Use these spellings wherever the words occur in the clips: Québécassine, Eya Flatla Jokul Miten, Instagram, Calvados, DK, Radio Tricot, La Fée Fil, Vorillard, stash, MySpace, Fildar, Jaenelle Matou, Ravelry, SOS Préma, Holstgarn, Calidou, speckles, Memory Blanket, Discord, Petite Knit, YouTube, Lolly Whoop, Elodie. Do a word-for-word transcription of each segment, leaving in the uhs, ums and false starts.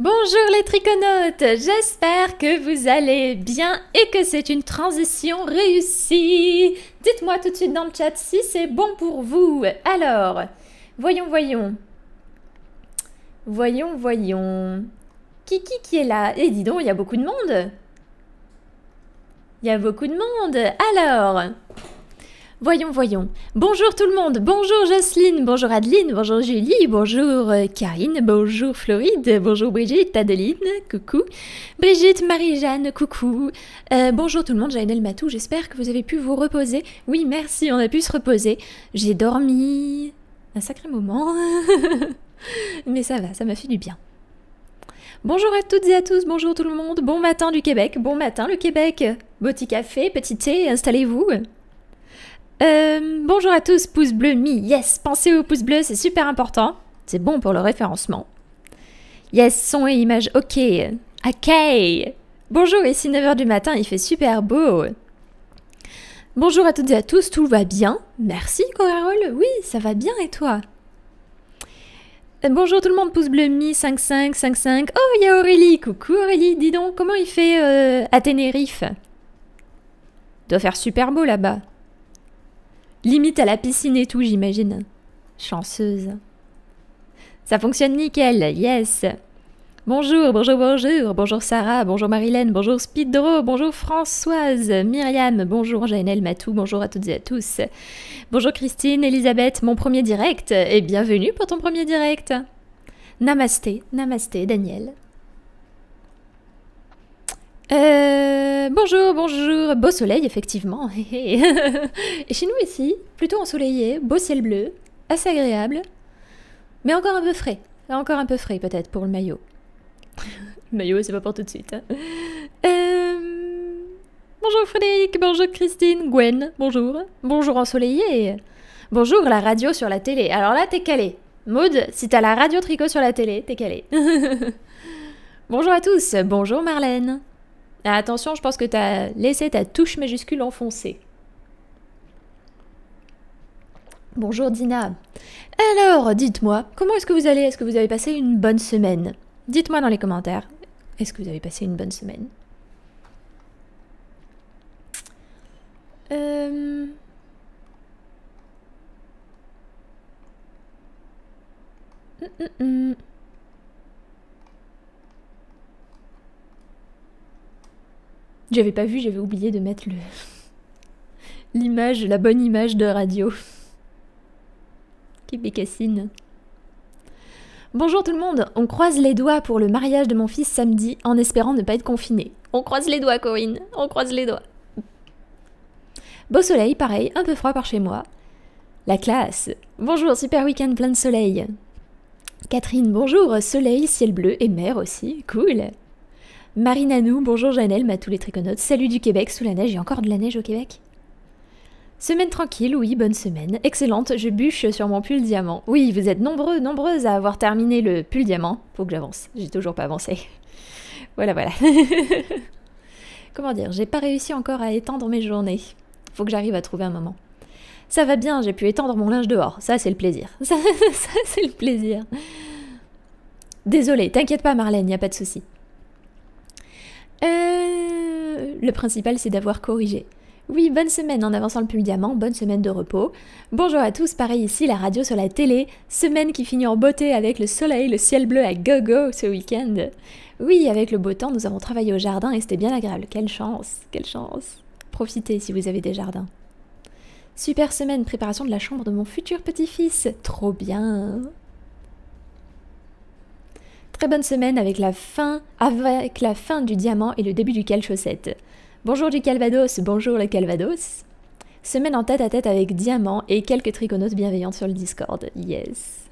Bonjour les triconautes, j'espère que vous allez bien et que c'est une transition réussie. Dites-moi tout de suite dans le chat si c'est bon pour vous. Alors, voyons, voyons. Voyons, voyons. Kiki qui est là. Et dis donc, il y a beaucoup de monde. Il y a beaucoup de monde. Alors, voyons, voyons. Bonjour tout le monde. Bonjour Jocelyne. Bonjour Adeline. Bonjour Julie. Bonjour Karine. Bonjour Floride. Bonjour Brigitte. Adeline. Coucou. Brigitte, Marie-Jeanne. Coucou. Euh, bonjour tout le monde. Jaenelle Matou. J'espère que vous avez pu vous reposer. Oui, merci. On a pu se reposer. J'ai dormi un sacré moment. Mais ça va. Ça m'a fait du bien. Bonjour à toutes et à tous. Bonjour tout le monde. Bon matin du Québec. Bon matin le Québec. Beau petit café, petit thé. Installez-vous. Euh, bonjour à tous, pouce bleu, mi, yes, pensez au pouce bleu, c'est super important, c'est bon pour le référencement. Yes, son et image, ok, ok. Bonjour, ici neuf heures du matin, il fait super beau. Bonjour à toutes et à tous, tout va bien, merci Corarol, oui, ça va bien et toi? euh, Bonjour tout le monde, pouce bleu, mi, cinq cinq, cinq cinq, oh, il y a Aurélie, coucou Aurélie, dis donc, comment il fait euh, à Tenerife? Il doit faire super beau là-bas. Limite à la piscine et tout, j'imagine. Chanceuse. Ça fonctionne nickel, yes. Bonjour, bonjour, bonjour. Bonjour Sarah, bonjour Marilène, bonjour Speedro, bonjour Françoise, Myriam, bonjour Jaenelle Matou, bonjour à toutes et à tous. Bonjour Christine, Elisabeth, mon premier direct. Et bienvenue pour ton premier direct. Namasté, namasté Daniel. Euh, bonjour, bonjour, beau soleil effectivement. Et chez nous ici, plutôt ensoleillé, beau ciel bleu, assez agréable, mais encore un peu frais, encore un peu frais peut-être pour le maillot. Le maillot c'est pas pour tout de suite. Hein. Euh, bonjour Frédéric, bonjour Christine, Gwen, bonjour, bonjour ensoleillé, bonjour la radio sur la télé. Alors là t'es calé, Maud, si t'as la radio tricot sur la télé, t'es calé. Bonjour à tous, bonjour Marlène. Ah, attention, je pense que tu as laissé ta touche majuscule enfoncée. Bonjour Dina. Alors, dites-moi, comment est-ce que vous allez? Est-ce que vous avez passé une bonne semaine? Dites-moi dans les commentaires. Est-ce que vous avez passé une bonne semaine? Euh... Mm -mm. J'avais pas vu, j'avais oublié de mettre le l'image, la bonne image de radio. Québécassine. Bonjour tout le monde, on croise les doigts pour le mariage de mon fils samedi en espérant ne pas être confiné. On croise les doigts Corinne, on croise les doigts. Beau soleil, pareil, un peu froid par chez moi. La classe. Bonjour, super week-end plein de soleil. Catherine, bonjour, soleil, ciel bleu et mer aussi, cool. Marine Anou, bonjour Jaenelle, Matou les triconautes, salut du Québec, sous la neige, il y a encore de la neige au Québec? Semaine tranquille, oui, bonne semaine, excellente, je bûche sur mon pull diamant. Oui, vous êtes nombreux, nombreuses à avoir terminé le pull diamant, faut que j'avance, j'ai toujours pas avancé. Voilà, voilà. Comment dire, j'ai pas réussi encore à étendre mes journées, faut que j'arrive à trouver un moment. Ça va bien, j'ai pu étendre mon linge dehors, ça c'est le plaisir, ça, ça c'est le plaisir. Désolée, t'inquiète pas Marlène, y a pas de souci. Euh, le principal c'est d'avoir corrigé. Oui, bonne semaine en avançant le pull diamant, bonne semaine de repos. Bonjour à tous, pareil ici, la radio sur la télé, semaine qui finit en beauté avec le soleil, le ciel bleu à gogo ce week-end. Oui, avec le beau temps, nous avons travaillé au jardin et c'était bien agréable. Quelle chance, quelle chance. Profitez si vous avez des jardins. Super semaine, préparation de la chambre de mon futur petit-fils. Trop bien. Très bonne semaine avec la fin avec la fin du diamant et le début du cale-chaussette. Bonjour du Calvados, bonjour le Calvados. Semaine en tête à tête avec diamant et quelques triconautes bienveillantes sur le Discord, yes.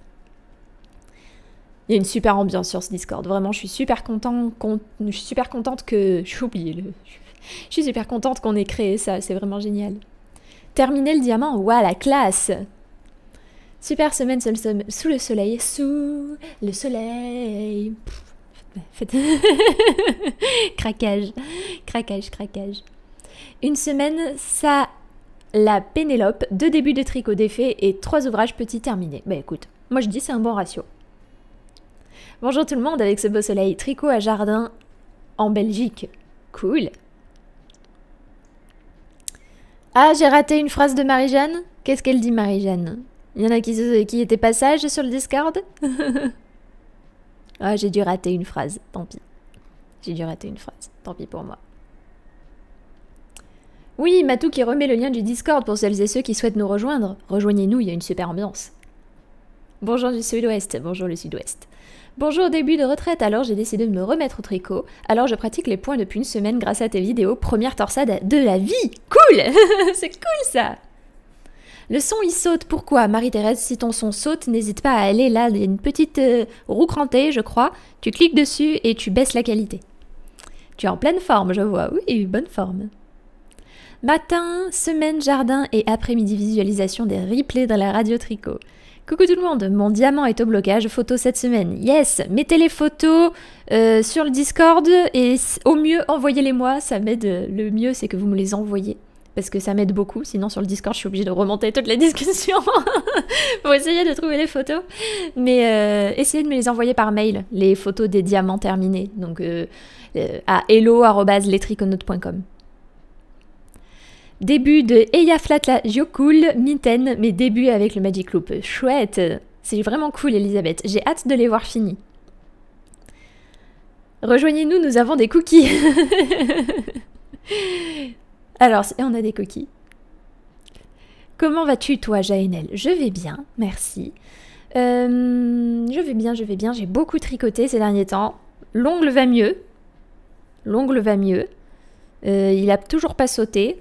Il y a une super ambiance sur ce Discord, vraiment je suis super contente, con, je suis super contente que... J'ai oublié le... Je suis super contente qu'on ait créé ça, c'est vraiment génial. Terminer le diamant, waouh la classe! Super semaine sous le soleil, sous le soleil. Pff, craquage, craquage, craquage. Une semaine, ça la Pénélope, deux débuts de tricot défait et trois ouvrages petits terminés. Bah écoute, moi je dis c'est un bon ratio. Bonjour tout le monde, avec ce beau soleil, tricot à jardin en Belgique. Cool. Ah, j'ai raté une phrase de Marie-Jeanne. Qu'est-ce qu'elle dit, Marie-Jeanne? Il y en a qui, qui étaient pas sages sur le Discord. Ah, j'ai dû rater une phrase, tant pis. J'ai dû rater une phrase, tant pis pour moi. Oui, Matou qui remet le lien du Discord pour celles et ceux qui souhaitent nous rejoindre. Rejoignez-nous, il y a une super ambiance. Bonjour du sud-ouest, bonjour le sud-ouest. Bonjour, début de retraite, alors j'ai décidé de me remettre au tricot. Alors je pratique les points depuis une semaine grâce à tes vidéos. Première torsade de la vie. Cool. C'est cool ça. Le son, il saute. Pourquoi? Marie-Thérèse, si ton son saute, n'hésite pas à aller là. Il y a une petite euh, roue crantée, je crois. Tu cliques dessus et tu baisses la qualité. Tu es en pleine forme, je vois. Oui, bonne forme. Matin, semaine, jardin et après-midi visualisation des replays dans la radio tricot. Coucou tout le monde, mon diamant est au blocage photo cette semaine. Yes, mettez les photos euh, sur le Discord et au mieux envoyez-les-moi, ça m'aide. Le mieux c'est que vous me les envoyez parce que ça m'aide beaucoup, sinon sur le Discord je suis obligée de remonter toute la discussion pour essayer de trouver les photos. Mais euh, essayez de me les envoyer par mail, les photos des diamants terminés, donc euh, euh, à hello arobase les triconautes point com. Début de Eya Flatla Jokul Miten, mes débuts avec le Magic Loop. Chouette! C'est vraiment cool, Elisabeth. J'ai hâte de les voir finis. Rejoignez-nous, nous avons des cookies. Alors, on a des cookies. Comment vas-tu, toi, Jaenelle? Je vais bien, merci. Euh, je vais bien, je vais bien. J'ai beaucoup tricoté ces derniers temps. L'ongle va mieux. L'ongle va mieux. Euh, il n'a toujours pas sauté.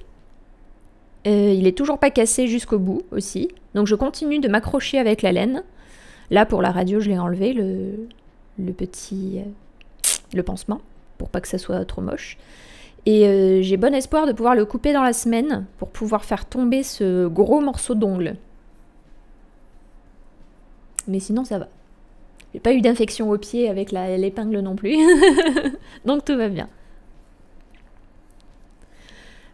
Euh, il est toujours pas cassé jusqu'au bout aussi, donc je continue de m'accrocher avec la laine. Là pour la radio je l'ai enlevé, le, le petit le pansement, pour pas que ça soit trop moche. Et euh, j'ai bon espoir de pouvoir le couper dans la semaine pour pouvoir faire tomber ce gros morceau d'ongle. Mais sinon ça va. J'ai pas eu d'infection au pied avec l'épingle non plus, donc tout va bien.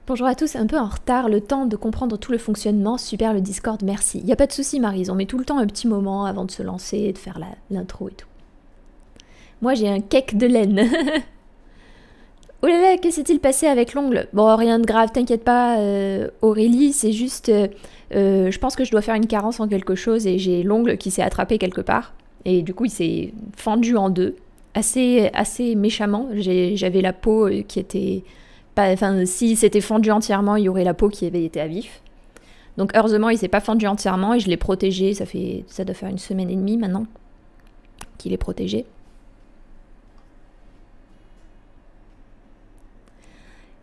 Bonjour à tous, un peu en retard, le temps de comprendre tout le fonctionnement, super le Discord, merci. Il n'y a pas de souci Marise, on met tout le temps un petit moment avant de se lancer et de faire l'intro et tout. Moi j'ai un cake de laine. Oh là là, que s'est-il passé avec l'ongle? Bon, rien de grave, t'inquiète pas euh, Aurélie, c'est juste, euh, euh, je pense que je dois faire une carence en quelque chose et j'ai l'ongle qui s'est attrapé quelque part. Et du coup il s'est fendu en deux, assez, assez méchamment, j'avais la peau qui était... Enfin, si c'était fendu entièrement, il y aurait la peau qui avait été à vif. Donc heureusement, il s'est pas fendu entièrement et je l'ai protégé. Ça fait, ça doit faire une semaine et demie maintenant qu'il est protégé.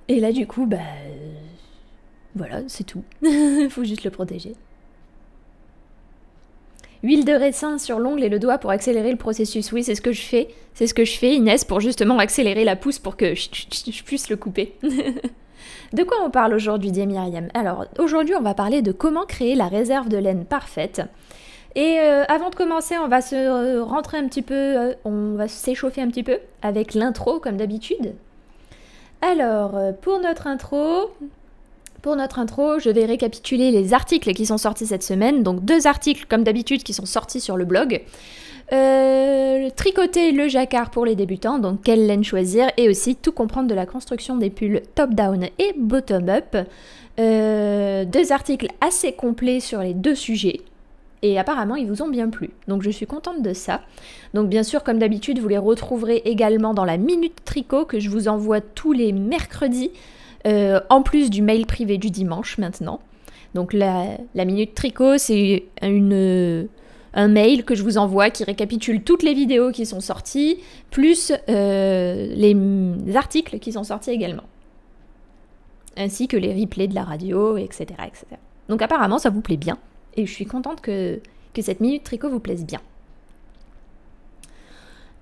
Et là, du coup, bah voilà, c'est tout. Il faut juste le protéger. Huile de raisin sur l'ongle et le doigt pour accélérer le processus. Oui, c'est ce que je fais. C'est ce que je fais, Inès, pour justement accélérer la pousse pour que je, je, je puisse le couper. De quoi on parle aujourd'hui, dit Myriam? Alors, aujourd'hui, on va parler de comment créer la réserve de laine parfaite. Et euh, avant de commencer, on va se euh, rentrer un petit peu... Euh, on va s'échauffer un petit peu avec l'intro, comme d'habitude. Alors, pour notre intro... Pour notre intro, je vais récapituler les articles qui sont sortis cette semaine. Donc deux articles, comme d'habitude, qui sont sortis sur le blog. Euh, tricoter le jacquard pour les débutants, donc quelle laine choisir, et aussi tout comprendre de la construction des pulls top-down et bottom-up. Euh, deux articles assez complets sur les deux sujets. Et apparemment, ils vous ont bien plu. Donc je suis contente de ça. Donc bien sûr, comme d'habitude, vous les retrouverez également dans la Minute Tricot que je vous envoie tous les mercredis. Euh, en plus du mail privé du dimanche maintenant. Donc la, la Minute Tricot, c'est une, euh, un mail que je vous envoie qui récapitule toutes les vidéos qui sont sorties, plus euh, les, les articles qui sont sortis également. Ainsi que les replays de la radio, et cetera, et cetera. Donc apparemment, ça vous plaît bien. Et je suis contente que, que cette Minute Tricot vous plaise bien.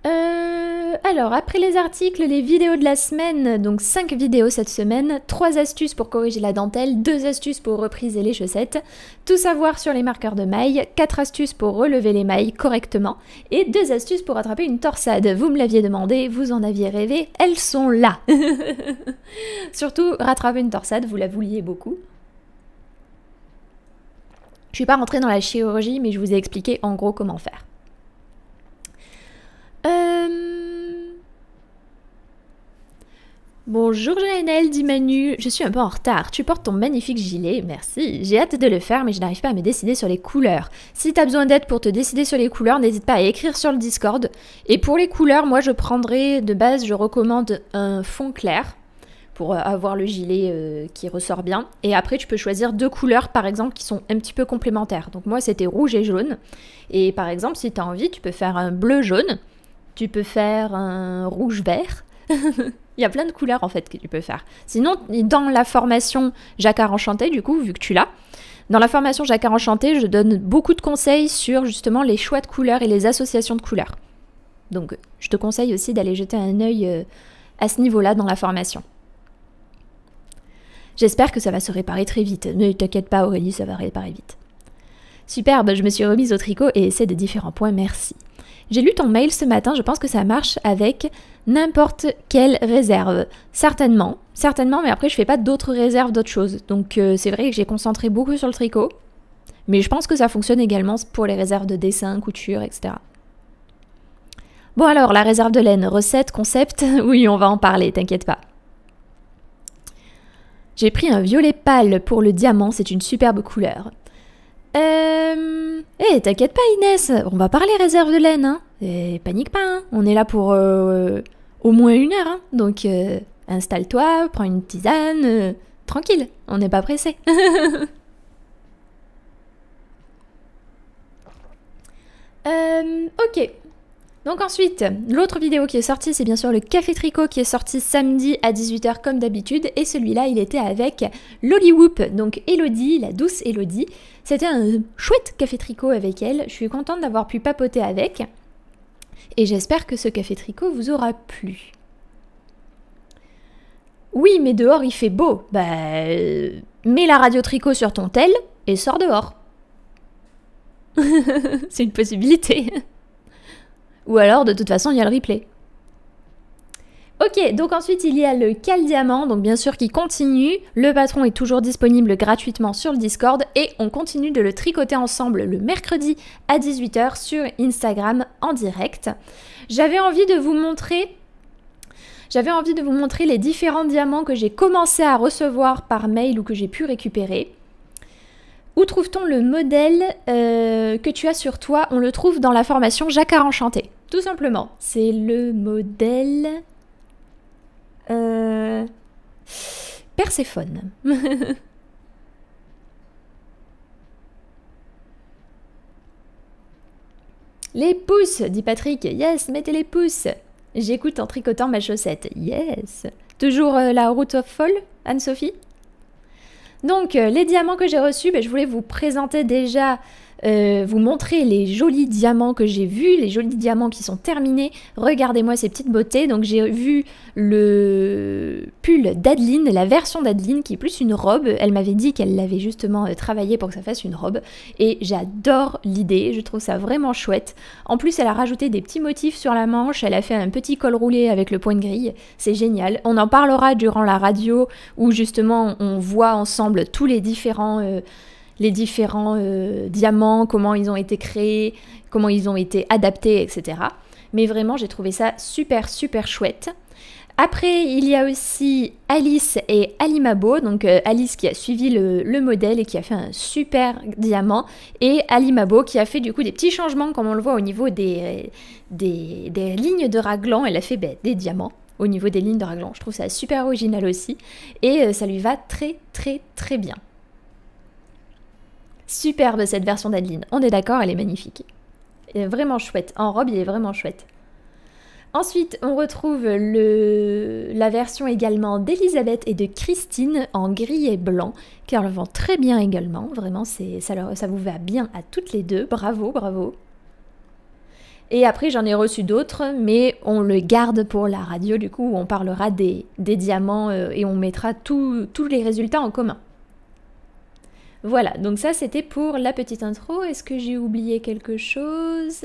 Euh, alors, après les articles, les vidéos de la semaine, donc cinq vidéos cette semaine, trois astuces pour corriger la dentelle, deux astuces pour repriser les chaussettes, tout savoir sur les marqueurs de mailles, quatre astuces pour relever les mailles correctement et deux astuces pour attraper une torsade. Vous me l'aviez demandé, vous en aviez rêvé, elles sont là. Surtout, rattraper une torsade, vous la vouliez beaucoup. Je ne suis pas rentrée dans la chirurgie, mais je vous ai expliqué en gros comment faire. Euh, Bonjour Jaenelle, dit Manu. Je suis un peu en retard. Tu portes ton magnifique gilet, merci. J'ai hâte de le faire, mais je n'arrive pas à me décider sur les couleurs. Si t'as besoin d'aide pour te décider sur les couleurs, n'hésite pas à écrire sur le Discord. Et pour les couleurs, moi je prendrai de base, je recommande un fond clair pour avoir le gilet euh, qui ressort bien. Et après, tu peux choisir deux couleurs, par exemple, qui sont un petit peu complémentaires. Donc moi, c'était rouge et jaune. Et par exemple, si tu as envie, tu peux faire un bleu-jaune. Tu peux faire un rouge-vert. Il y a plein de couleurs, en fait, que tu peux faire. Sinon, dans la formation Jacquard Enchanté, du coup, vu que tu l'as, dans la formation Jacquard Enchanté, je donne beaucoup de conseils sur, justement, les choix de couleurs et les associations de couleurs. Donc, je te conseille aussi d'aller jeter un œil euh, à ce niveau-là dans la formation. J'espère que ça va se réparer très vite. Ne t'inquiète pas Aurélie, ça va réparer vite. Superbe, je me suis remise au tricot et essaie de différents points, merci. J'ai lu ton mail ce matin, je pense que ça marche avec n'importe quelle réserve. Certainement, certainement, mais après je fais pas d'autres réserves, d'autres choses. Donc euh, c'est vrai que j'ai concentré beaucoup sur le tricot, mais je pense que ça fonctionne également pour les réserves de dessin, couture, et cetera. Bon alors, la réserve de laine, recette, concept, oui on va en parler, t'inquiète pas. J'ai pris un violet pâle pour le diamant, c'est une superbe couleur. Euh... Eh, t'inquiète pas Inès, on va parler réserve de laine, hein. Et panique pas, hein. On est là pour euh, au moins une heure, hein. Donc euh, installe-toi, prends une tisane, euh, tranquille, on n'est pas pressé. euh, ok. Donc ensuite, l'autre vidéo qui est sortie, c'est bien sûr le Café Tricot qui est sorti samedi à dix-huit heures comme d'habitude. Et celui-là, il était avec Lolly Whoop, donc Elodie, la douce Elodie. C'était un chouette Café Tricot avec elle. Je suis contente d'avoir pu papoter avec. Et j'espère que ce Café Tricot vous aura plu. Oui, mais dehors, il fait beau. Bah, mets la radio Tricot sur ton tel et sors dehors. C'est une possibilité. Ou alors, de toute façon, il y a le replay. Ok, donc ensuite, il y a le Cal Diamant, donc bien sûr, qui continue. Le patron est toujours disponible gratuitement sur le Discord et on continue de le tricoter ensemble le mercredi à dix-huit heures sur Instagram en direct. J'avais envie de vous montrer... J'avais envie de vous montrer les différents diamants que j'ai commencé à recevoir par mail ou que j'ai pu récupérer. Où trouve-t-on le modèle euh, que tu as sur toi? On le trouve dans la formation Jacquard Enchanté, tout simplement. C'est le modèle... Euh... Perséphone. Les pouces, dit Patrick. Yes, mettez les pouces. J'écoute en tricotant ma chaussette. Yes. Toujours euh, la route of folle, Anne-Sophie? Donc, les diamants que j'ai reçus, ben, je voulais vous présenter déjà, euh, vous montrer les jolis diamants que j'ai vus, les jolis diamants qui sont terminés. Regardez-moi ces petites beautés. Donc, j'ai vu le pull d'Adeline, la version d'Adeline qui est plus une robe. Elle m'avait dit qu'elle l'avait justement euh, travaillé pour que ça fasse une robe. Et j'adore l'idée, je trouve ça vraiment chouette. En plus, elle a rajouté des petits motifs sur la manche. Elle a fait un petit col roulé avec le point de grille. C'est génial. On en parlera durant la radio où justement on voit ensemble tous les différents, euh, les différents euh, diamants, comment ils ont été créés, comment ils ont été adaptés, et cetera. Mais vraiment, j'ai trouvé ça super, super chouette. Après, il y a aussi Alice et Alimabo, donc euh, Alice qui a suivi le, le modèle et qui a fait un super diamant, et Alimabo qui a fait du coup des petits changements, comme on le voit au niveau des, des, des lignes de raglan. Elle a fait ben, des diamants au niveau des lignes de raglan. Je trouve ça super original aussi. Et ça lui va très très très bien. Superbe cette version d'Adeline. On est d'accord, elle est magnifique. Elle est vraiment chouette. En robe, il est vraiment chouette. Ensuite, on retrouve le... la version également d'Elisabeth et de Christine en gris et blanc, qui en le vend très bien également. Vraiment, ça, leur... ça vous va bien à toutes les deux. Bravo, bravo. Et après, j'en ai reçu d'autres, mais on le garde pour la radio, du coup, où on parlera des, des diamants euh, et on mettra tous les résultats en commun. Voilà, donc ça, c'était pour la petite intro. Est-ce que j'ai oublié quelque chose?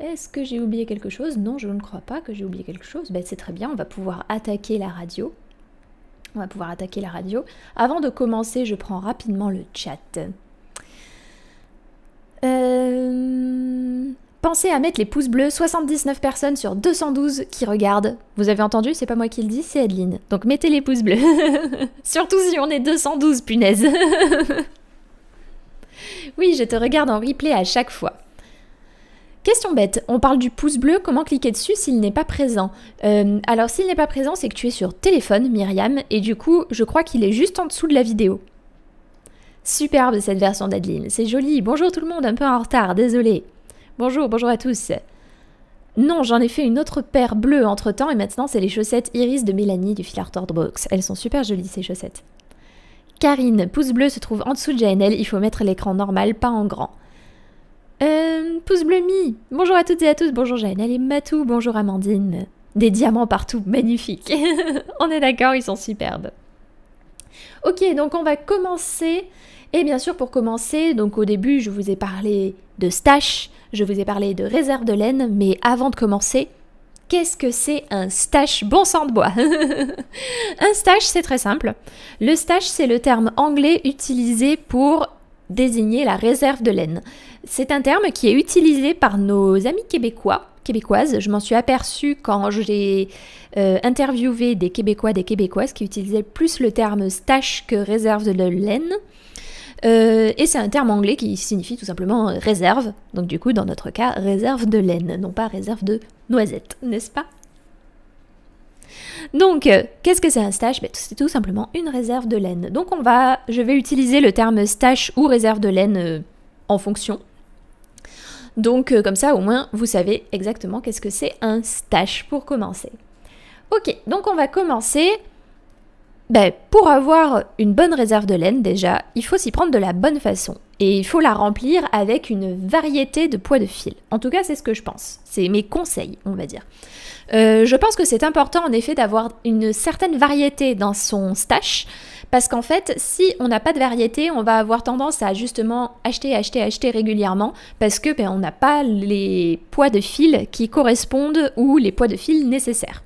Est-ce que j'ai oublié quelque chose? Non, je ne crois pas que j'ai oublié quelque chose. Ben, c'est très bien, on va pouvoir attaquer la radio. On va pouvoir attaquer la radio. Avant de commencer, je prends rapidement le chat. Euh... Pensez à mettre les pouces bleus, soixante-dix-neuf personnes sur deux cent douze qui regardent. Vous avez entendu, c'est pas moi qui le dis, c'est Adeline. Donc mettez les pouces bleus. Surtout si on est deux cent douze, punaise. Oui, je te regarde en replay à chaque fois. Question bête, on parle du pouce bleu, comment cliquer dessus s'il n'est pas présent? euh, Alors s'il n'est pas présent, c'est que tu es sur téléphone, Myriam, et du coup, je crois qu'il est juste en dessous de la vidéo. Superbe cette version d'Adeline, c'est joli. Bonjour tout le monde, un peu en retard, désolé. Bonjour, bonjour à tous. Non, j'en ai fait une autre paire bleue entre temps, et maintenant c'est les chaussettes Iris de Mélanie du Fildar Box. Elles sont super jolies ces chaussettes. Karine, pouce bleu se trouve en dessous de Jaenelle, il faut mettre l'écran normal, pas en grand. Euh, pouce bleu mi. Bonjour à toutes et à tous, bonjour Jaenelle et Matou, bonjour Amandine. Des diamants partout, magnifique. On est d'accord, ils sont superbes. Ok, donc on va commencer. Et bien sûr pour commencer, donc au début je vous ai parlé de stash, je vous ai parlé de réserve de laine, mais avant de commencer, qu'est-ce que c'est un stash, bon sang de bois? Un stash, c'est très simple. Le stash, c'est le terme anglais utilisé pour désigner la réserve de laine. C'est un terme qui est utilisé par nos amis québécois, québécoises. Je m'en suis aperçue quand j'ai euh, interviewé des Québécois, des Québécoises qui utilisaient plus le terme stash que réserve de laine. Euh, et c'est un terme anglais qui signifie tout simplement réserve. Donc du coup, dans notre cas, réserve de laine, non pas réserve de noisette, n'est-ce pas? Donc, qu'est-ce que c'est un stash? Ben, c'est tout simplement une réserve de laine. Donc on va, je vais utiliser le terme stash ou réserve de laine euh, en fonction. Donc euh, comme ça, au moins, vous savez exactement qu'est-ce que c'est un stash pour commencer. Ok, donc on va commencer. Ben, pour avoir une bonne réserve de laine, déjà, il faut s'y prendre de la bonne façon. Et il faut la remplir avec une variété de poids de fil. En tout cas, c'est ce que je pense. C'est mes conseils, on va dire. Euh, je pense que c'est important, en effet, d'avoir une certaine variété dans son stash. Parce qu'en fait, si on n'a pas de variété, on va avoir tendance à justement acheter, acheter, acheter régulièrement. Parce que ben, on n'a pas les poids de fil qui correspondent ou les poids de fil nécessaires.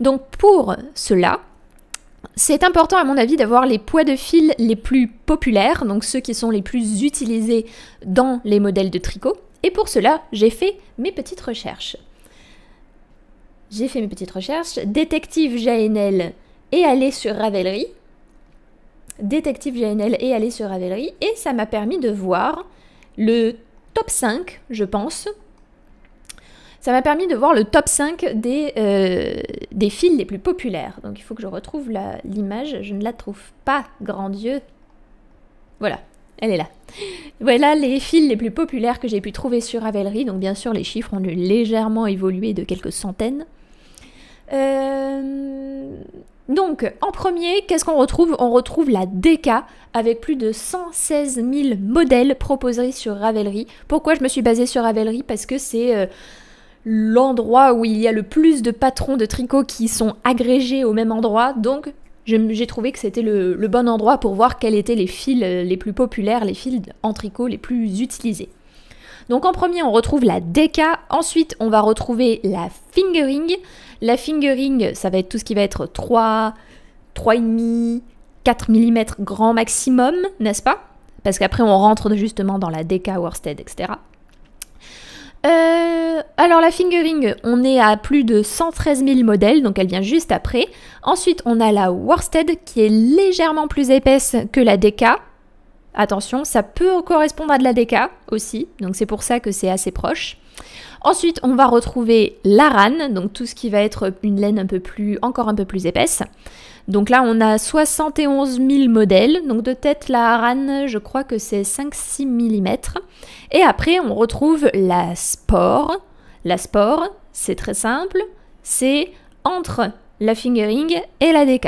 Donc pour cela... c'est important à mon avis d'avoir les poids de fil les plus populaires, donc ceux qui sont les plus utilisés dans les modèles de tricot. Et pour cela, j'ai fait mes petites recherches. J'ai fait mes petites recherches. Détective Jaenelle et aller sur Ravelry. Détective Jaenelle et aller sur Ravelry. Et ça m'a permis de voir le top cinq, je pense. Ça m'a permis de voir le top cinq des, euh, des fils les plus populaires. Donc il faut que je retrouve l'image, je ne la trouve pas, grand Dieu. Voilà, elle est là. Voilà les fils les plus populaires que j'ai pu trouver sur Ravelry. Donc bien sûr, les chiffres ont dû légèrement évoluer de quelques centaines. Euh... Donc, en premier, qu'est-ce qu'on retrouve? On retrouve la D K avec plus de cent seize mille modèles proposés sur Ravelry. Pourquoi je me suis basée sur Ravelry? Parce que c'est... Euh, l'endroit où il y a le plus de patrons de tricot qui sont agrégés au même endroit, donc j'ai trouvé que c'était le, le bon endroit pour voir quels étaient les fils les plus populaires, les fils en tricot les plus utilisés. Donc en premier, on retrouve la D K, ensuite on va retrouver la fingering. La fingering, ça va être tout ce qui va être trois, trois virgule cinq, quatre millimètres grand maximum, n'est-ce pas? Parce qu'après on rentre justement dans la D K, worsted, et cetera. Euh, alors la fingering, on est à plus de cent treize mille modèles, donc elle vient juste après. Ensuite, on a la worsted qui est légèrement plus épaisse que la D K. Attention, ça peut correspondre à de la D K aussi, donc c'est pour ça que c'est assez proche. Ensuite, on va retrouver la rane, donc tout ce qui va être une laine un peu plus, encore un peu plus épaisse. Donc là, on a soixante et onze mille modèles. Donc de tête, la rane, je crois que c'est cinq à six millimètres. Et après, on retrouve la spore. La spore, c'est très simple. C'est entre la fingering et la D K.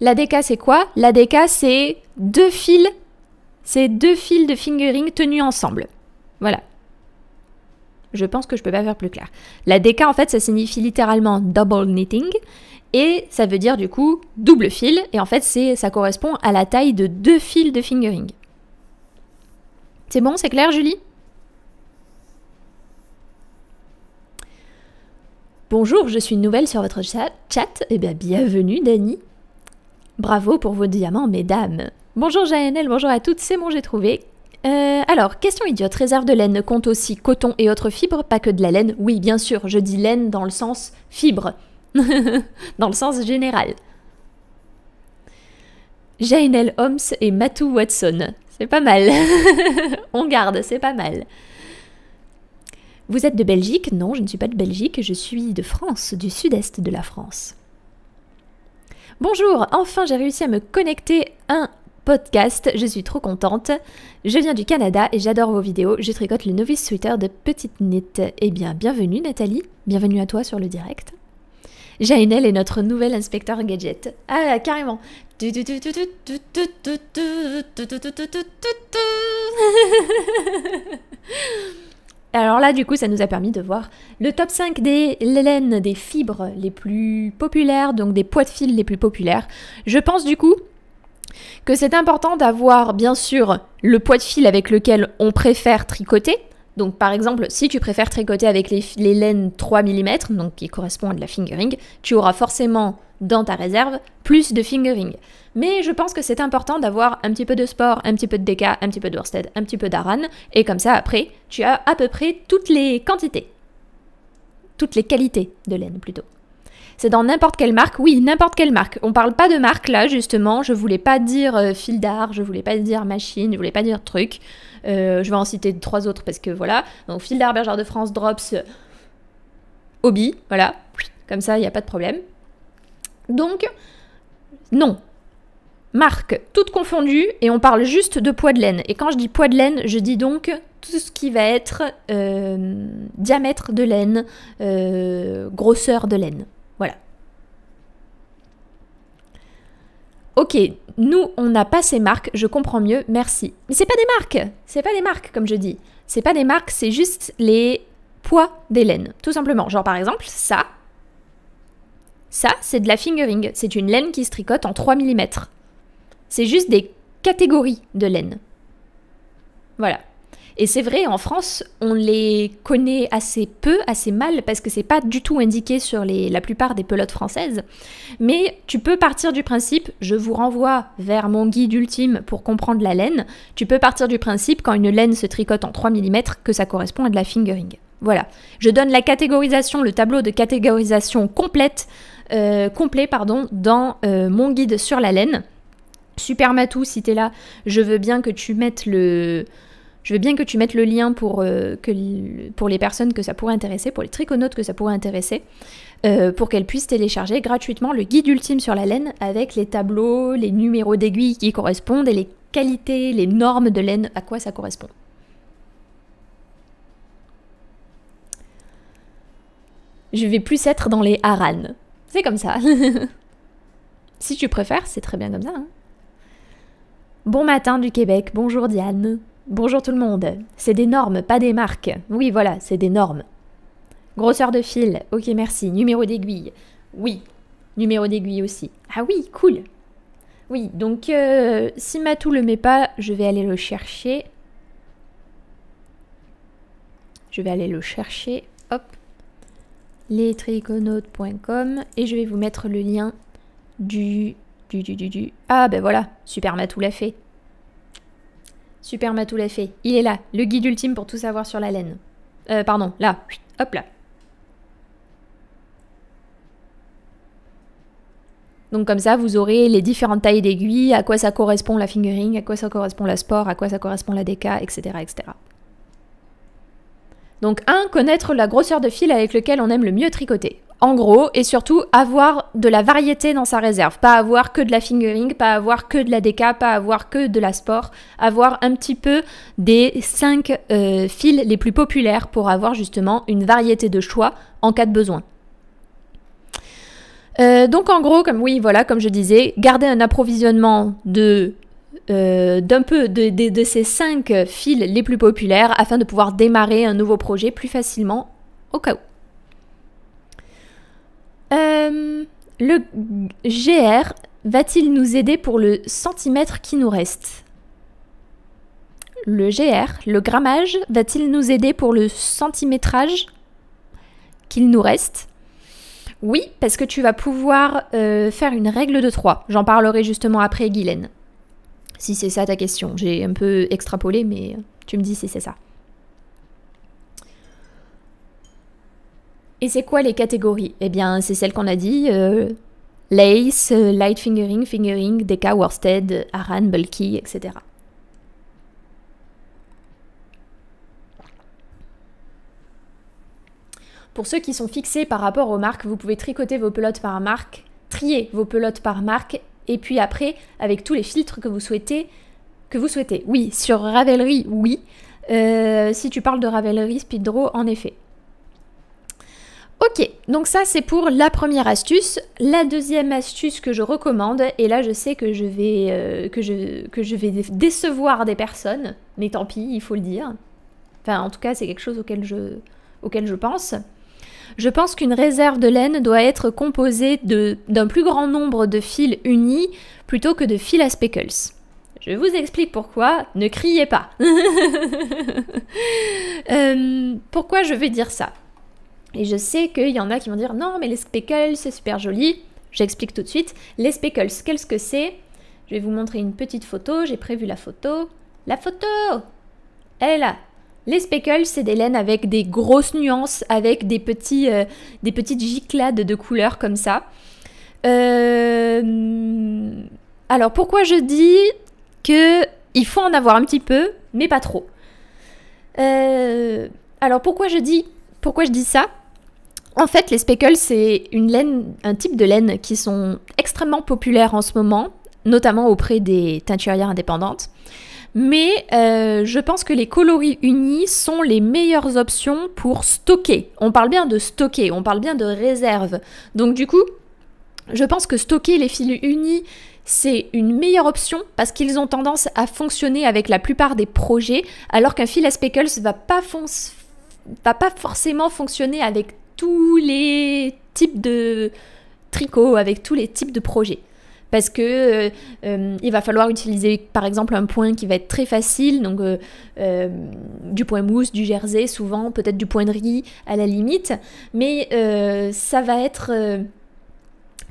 La D K, c'est quoi? La D K, c'est deux fils. C'est deux fils de fingering tenus ensemble. Voilà. Je pense que je peux pas faire plus clair. La D K, en fait, ça signifie littéralement double knitting. Et ça veut dire du coup double fil. Et en fait, ça correspond à la taille de deux fils de fingering. C'est bon, c'est clair, Julie? Bonjour, je suis nouvelle sur votre chat. Eh bien, bienvenue, Dani. Bravo pour vos diamants, mesdames. Bonjour, Jaenelle, bonjour à toutes. C'est bon, j'ai trouvé. Euh, alors, question idiote, réserve de laine compte aussi coton et autres fibres, pas que de la laine. Oui, bien sûr, je dis laine dans le sens fibre, dans le sens général. Jaenelle Holmes et Matou Watson, c'est pas mal. On garde, c'est pas mal. Vous êtes de Belgique? Non, je ne suis pas de Belgique, je suis de France, du sud-est de la France. Bonjour, enfin j'ai réussi à me connecter un podcast, je suis trop contente. Je viens du Canada et j'adore vos vidéos, je tricote le novice sweater de Petite Knit. Eh bien, bienvenue Nathalie, bienvenue à toi sur le direct. Jaenelle est notre nouvel inspecteur gadget. Ah, carrément. Alors là, du coup, ça nous a permis de voir le top cinq des laines, des fibres les plus populaires, donc des poids de fil les plus populaires. Je pense du coup que c'est important d'avoir, bien sûr, le poids de fil avec lequel on préfère tricoter. Donc par exemple, si tu préfères tricoter avec les, les laines trois millimètres, donc qui correspond à de la fingering, tu auras forcément dans ta réserve plus de fingering. Mais je pense que c'est important d'avoir un petit peu de sport, un petit peu de déca, un petit peu de worsted, un petit peu d'aran, et comme ça après, tu as à peu près toutes les quantités, toutes les qualités de laine plutôt. C'est dans n'importe quelle marque, oui, n'importe quelle marque. On parle pas de marque là, justement. Je voulais pas dire euh, Fildar, je voulais pas dire machine, je voulais pas dire truc. Euh, je vais en citer trois autres parce que voilà. Donc Fildar, Bergère de France, Drops, Hobby, voilà. Comme ça, il n'y a pas de problème. Donc, non. Marque, toutes confondues, et on parle juste de poids de laine. Et quand je dis poids de laine, je dis donc tout ce qui va être euh, diamètre de laine, euh, grosseur de laine. Voilà. Ok, nous, on n'a pas ces marques, je comprends mieux, merci. Mais c'est pas des marques, c'est pas des marques, comme je dis. C'est pas des marques, c'est juste les poids des laines, tout simplement. Genre, par exemple, ça, ça, c'est de la fingering. C'est une laine qui se tricote en trois millimètres. C'est juste des catégories de laine. Voilà. Et c'est vrai, en France, on les connaît assez peu, assez mal, parce que c'est pas du tout indiqué sur les, la plupart des pelotes françaises. Mais tu peux partir du principe, je vous renvoie vers mon guide ultime pour comprendre la laine, tu peux partir du principe, quand une laine se tricote en trois millimètres, que ça correspond à de la fingering. Voilà. Je donne la catégorisation, le tableau de catégorisation complète, euh, complet, pardon, dans euh, mon guide sur la laine. Super Matou, si t'es là, je veux bien que tu mettes le... Je veux bien que tu mettes le lien pour, euh, que, pour les personnes que ça pourrait intéresser, pour les triconautes que ça pourrait intéresser, euh, pour qu'elles puissent télécharger gratuitement le guide ultime sur la laine avec les tableaux, les numéros d'aiguilles qui correspondent et les qualités, les normes de laine, à quoi ça correspond. Je vais plus être dans les haranes. C'est comme ça. Si tu préfères, c'est très bien comme ça. Hein. Bon matin du Québec, bonjour Diane. Bonjour tout le monde, c'est des normes, pas des marques. Oui, voilà, c'est des normes. Grosseur de fil, ok, merci. Numéro d'aiguille, oui. Numéro d'aiguille aussi. Ah oui, cool. Oui, donc euh, si Matou le met pas, je vais aller le chercher. Je vais aller le chercher, hop. les triconautes point com et je vais vous mettre le lien du... du, du, du, du. Ah ben voilà, super Matou l'a fait. Super Matou l'a fait. Il est là, le guide ultime pour tout savoir sur la laine. Euh, pardon, là. Hop là. Donc comme ça, vous aurez les différentes tailles d'aiguilles, à quoi ça correspond la fingering, à quoi ça correspond la sport, à quoi ça correspond la déca, et cetera, et cetera. Donc un, connaître la grosseur de fil avec lequel on aime le mieux tricoter. En gros, et surtout, avoir de la variété dans sa réserve. Pas avoir que de la fingering, pas avoir que de la déca, pas avoir que de la sport. Avoir un petit peu des cinq euh, fils les plus populaires pour avoir justement une variété de choix en cas de besoin. Euh, donc en gros, comme oui, voilà, comme je disais, garder un approvisionnement de... Euh, d'un peu de, de, de ces cinq fils les plus populaires afin de pouvoir démarrer un nouveau projet plus facilement au cas où. Euh, le G R va-t-il nous aider pour le centimètre qui nous reste? Le G R, le grammage, va-t-il nous aider pour le centimétrage qu'il nous reste? Oui, parce que tu vas pouvoir euh, faire une règle de trois. J'en parlerai justement après, Guylaine. Si c'est ça ta question. J'ai un peu extrapolé, mais tu me dis si c'est ça. Et c'est quoi les catégories? Eh bien, c'est celles qu'on a dit. Euh, lace, light fingering, fingering, Deca, worsted, Aran, bulky, et cetera. Pour ceux qui sont fixés par rapport aux marques, vous pouvez tricoter vos pelotes par marque, trier vos pelotes par marque, et puis après, avec tous les filtres que vous souhaitez, que vous souhaitez. Oui, sur Ravelry, oui. Euh, si tu parles de Ravelry Speed Draw, en effet. Ok, donc ça c'est pour la première astuce. La deuxième astuce que je recommande, et là je sais que je vais, euh, que je, que je vais décevoir des personnes, mais tant pis, il faut le dire. Enfin, en tout cas, c'est quelque chose auquel je, auquel je pense. Je pense qu'une réserve de laine doit être composée d'un plus grand nombre de fils unis plutôt que de fils à speckles. Je vous explique pourquoi, ne criez pas. euh, pourquoi je vais dire ça? Et je sais qu'il y en a qui vont dire « Non, mais les speckles, c'est super joli ». J'explique tout de suite. Les speckles, qu'est-ce que c'est? Je vais vous montrer une petite photo. J'ai prévu la photo. La photo! Elle est là. Les speckles, c'est des laines avec des grosses nuances, avec des, petits, euh, des petites giclades de couleurs comme ça. Euh... Alors, pourquoi je dis qu'il faut en avoir un petit peu, mais pas trop? euh... Alors, pourquoi je dis, pourquoi je dis ça? En fait, les speckles, c'est une laine, un type de laine qui sont extrêmement populaires en ce moment, notamment auprès des teinturières indépendantes. Mais euh, je pense que les coloris unis sont les meilleures options pour stocker. On parle bien de stocker, on parle bien de réserve. Donc du coup, je pense que stocker les fils unis, c'est une meilleure option parce qu'ils ont tendance à fonctionner avec la plupart des projets, alors qu'un fil à speckles ne va pas fonctionner. va pas forcément fonctionner avec tous les types de tricots, avec tous les types de projets. Parce que euh, il va falloir utiliser par exemple un point qui va être très facile, donc euh, euh, du point mousse, du jersey souvent, peut-être du point de riz à la limite, mais euh, ça va être... Euh,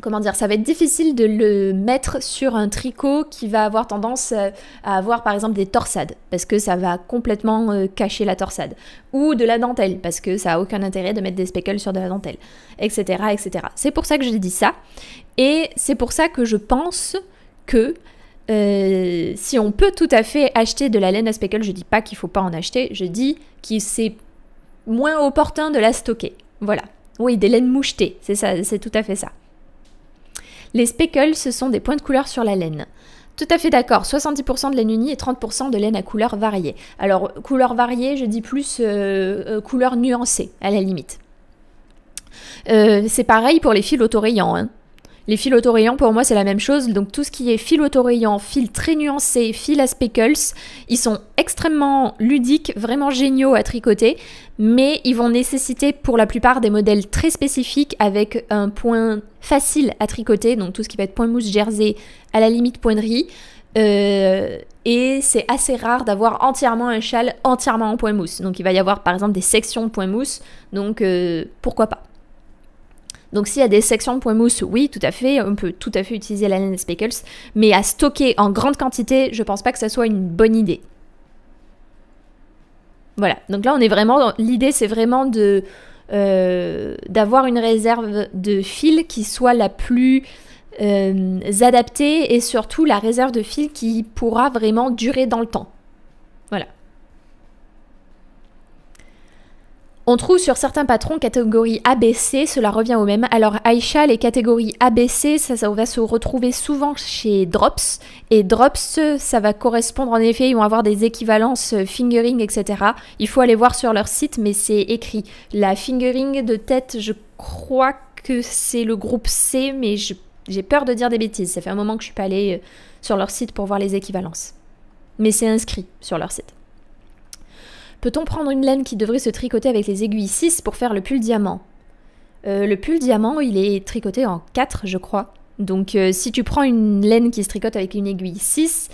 Comment dire, ça va être difficile de le mettre sur un tricot qui va avoir tendance à avoir par exemple des torsades parce que ça va complètement euh, cacher la torsade, ou de la dentelle parce que ça n'a aucun intérêt de mettre des speckles sur de la dentelle, et cetera et cetera. C'est pour ça que j'ai dit ça, et c'est pour ça que je pense que euh, si on peut tout à fait acheter de la laine à speckles, je dis pas qu'il faut pas en acheter, je dis que c'est moins opportun de la stocker. Voilà. Oui, des laines mouchetées, c'est ça, c'est tout à fait ça. Les speckles, ce sont des points de couleur sur la laine. Tout à fait d'accord, soixante-dix pour cent de laine unie et trente pour cent de laine à couleur variée. Alors, couleur variée, je dis plus euh, couleur nuancée, à la limite. Euh, c'est pareil pour les fils autorayants. Hein. Les fils autorayants, pour moi, c'est la même chose. Donc, tout ce qui est fil autorayant, fil très nuancé, fil à speckles, ils sont extrêmement ludiques, vraiment géniaux à tricoter, mais ils vont nécessiter pour la plupart des modèles très spécifiques avec un point facile à tricoter, donc tout ce qui va être point mousse, jersey, à la limite point de riz. Euh, et c'est assez rare d'avoir entièrement un châle entièrement en point mousse. Donc, il va y avoir, par exemple, des sections de point mousse, donc euh, pourquoi pas? Donc s'il y a des sections de point mousse, oui, tout à fait, on peut tout à fait utiliser la laine à speckles, mais à stocker en grande quantité, je pense pas que ça soit une bonne idée. Voilà, donc là on est vraiment, l'idée c'est vraiment de euh, d'avoir une réserve de fil qui soit la plus euh, adaptée, et surtout la réserve de fil qui pourra vraiment durer dans le temps. Voilà. On trouve sur certains patrons catégorie A B C, cela revient au même. Alors Aïcha, les catégories A B C, ça, ça va se retrouver souvent chez Drops. Et Drops, ça va correspondre en effet, ils vont avoir des équivalences fingering, et cetera. Il faut aller voir sur leur site, mais c'est écrit. La fingering de tête, je crois que c'est le groupe C, mais j'ai peur de dire des bêtises. Ça fait un moment que je suis pas allée sur leur site pour voir les équivalences. Mais c'est inscrit sur leur site. Peut-on prendre une laine qui devrait se tricoter avec les aiguilles six pour faire le pull diamant? euh, Le pull diamant, il est tricoté en quatre, je crois. Donc euh, si tu prends une laine qui se tricote avec une aiguille six,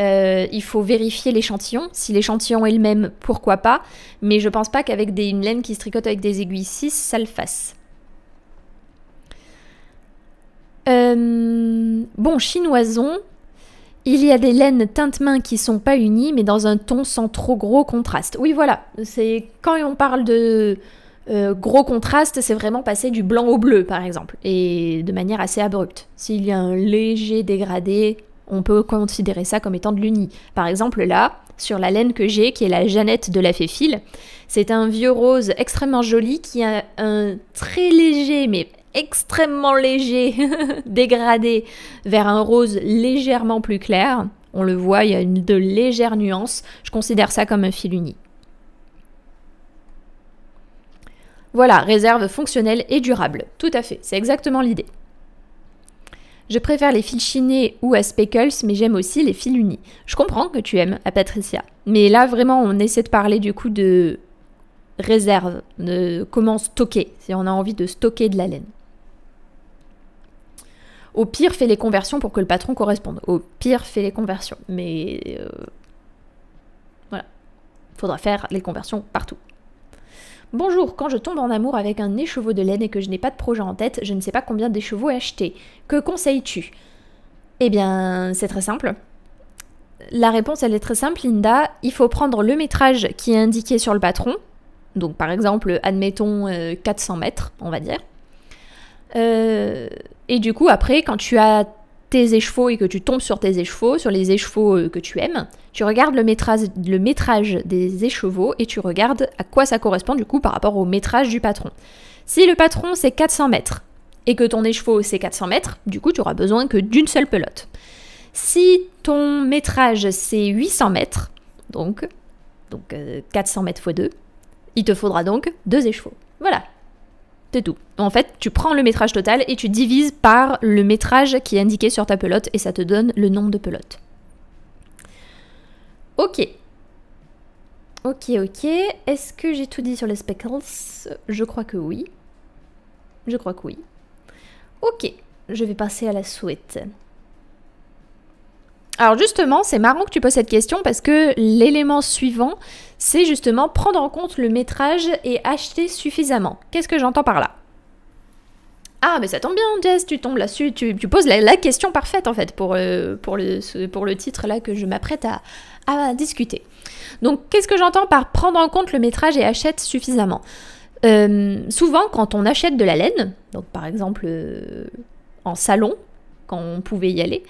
euh, il faut vérifier l'échantillon. Si l'échantillon est le même, pourquoi pas? Mais je pense pas qu'avec une laine qui se tricote avec des aiguilles six, ça le fasse. Euh, bon, chinoison... Il y a des laines teinte-main qui sont pas unies, mais dans un ton sans trop gros contraste. Oui, voilà, c'est quand on parle de euh, gros contraste, c'est vraiment passer du blanc au bleu, par exemple, et de manière assez abrupte. S'il y a un léger dégradé, on peut considérer ça comme étant de l'uni. Par exemple, là, sur la laine que j'ai, qui est la Jeannette de La Fée Fil, c'est un vieux rose extrêmement joli qui a un très léger, mais extrêmement léger dégradé vers un rose légèrement plus clair. On le voit, il y a une, de légères nuances. Je considère ça comme un fil uni. Voilà, réserve fonctionnelle et durable. Tout à fait, c'est exactement l'idée. Je préfère les fils chinés ou à speckles, mais j'aime aussi les fils unis. Je comprends que tu aimes, à Patricia. Mais là, vraiment, on essaie de parler du coup de réserve, de comment stocker, si on a envie de stocker de la laine. Au pire, fais les conversions pour que le patron corresponde. Au pire, fais les conversions. Mais euh... voilà, faudra faire les conversions partout. Bonjour, quand je tombe en amour avec un écheveau de laine et que je n'ai pas de projet en tête, je ne sais pas combien d'échevaux acheter. Que conseilles-tu? Eh bien, c'est très simple. La réponse, elle est très simple, Linda. Il faut prendre le métrage qui est indiqué sur le patron. Donc, par exemple, admettons euh, quatre cents mètres, on va dire. Euh, et du coup, après, quand tu as tes écheveaux et que tu tombes sur tes écheveaux, sur les écheveaux que tu aimes, tu regardes le métrage, le métrage des écheveaux et tu regardes à quoi ça correspond du coup par rapport au métrage du patron. Si le patron c'est quatre cents mètres et que ton écheveau c'est quatre cents mètres, du coup tu auras besoin que d'une seule pelote. Si ton métrage c'est huit cents mètres, donc, donc euh, quatre cents mètres fois deux, il te faudra donc deux écheveaux. Voilà. C'est tout. En fait, tu prends le métrage total et tu divises par le métrage qui est indiqué sur ta pelote et ça te donne le nombre de pelotes. Ok. Ok, ok. Est-ce que j'ai tout dit sur les speckles? Je crois que oui. Je crois que oui. Ok, je vais passer à la suite. Alors justement, c'est marrant que tu poses cette question parce que l'élément suivant, c'est justement prendre en compte le métrage et acheter suffisamment. Qu'est-ce que j'entends par là? Ah, mais ça tombe bien, Jess, tu tombes là-dessus, tu, tu poses la, la question parfaite en fait pour, euh, pour, le, pour le titre là que je m'apprête à, à discuter. Donc, qu'est-ce que j'entends par prendre en compte le métrage et achète suffisamment? euh, Souvent, quand on achète de la laine, donc par exemple euh, en salon, quand on pouvait y aller,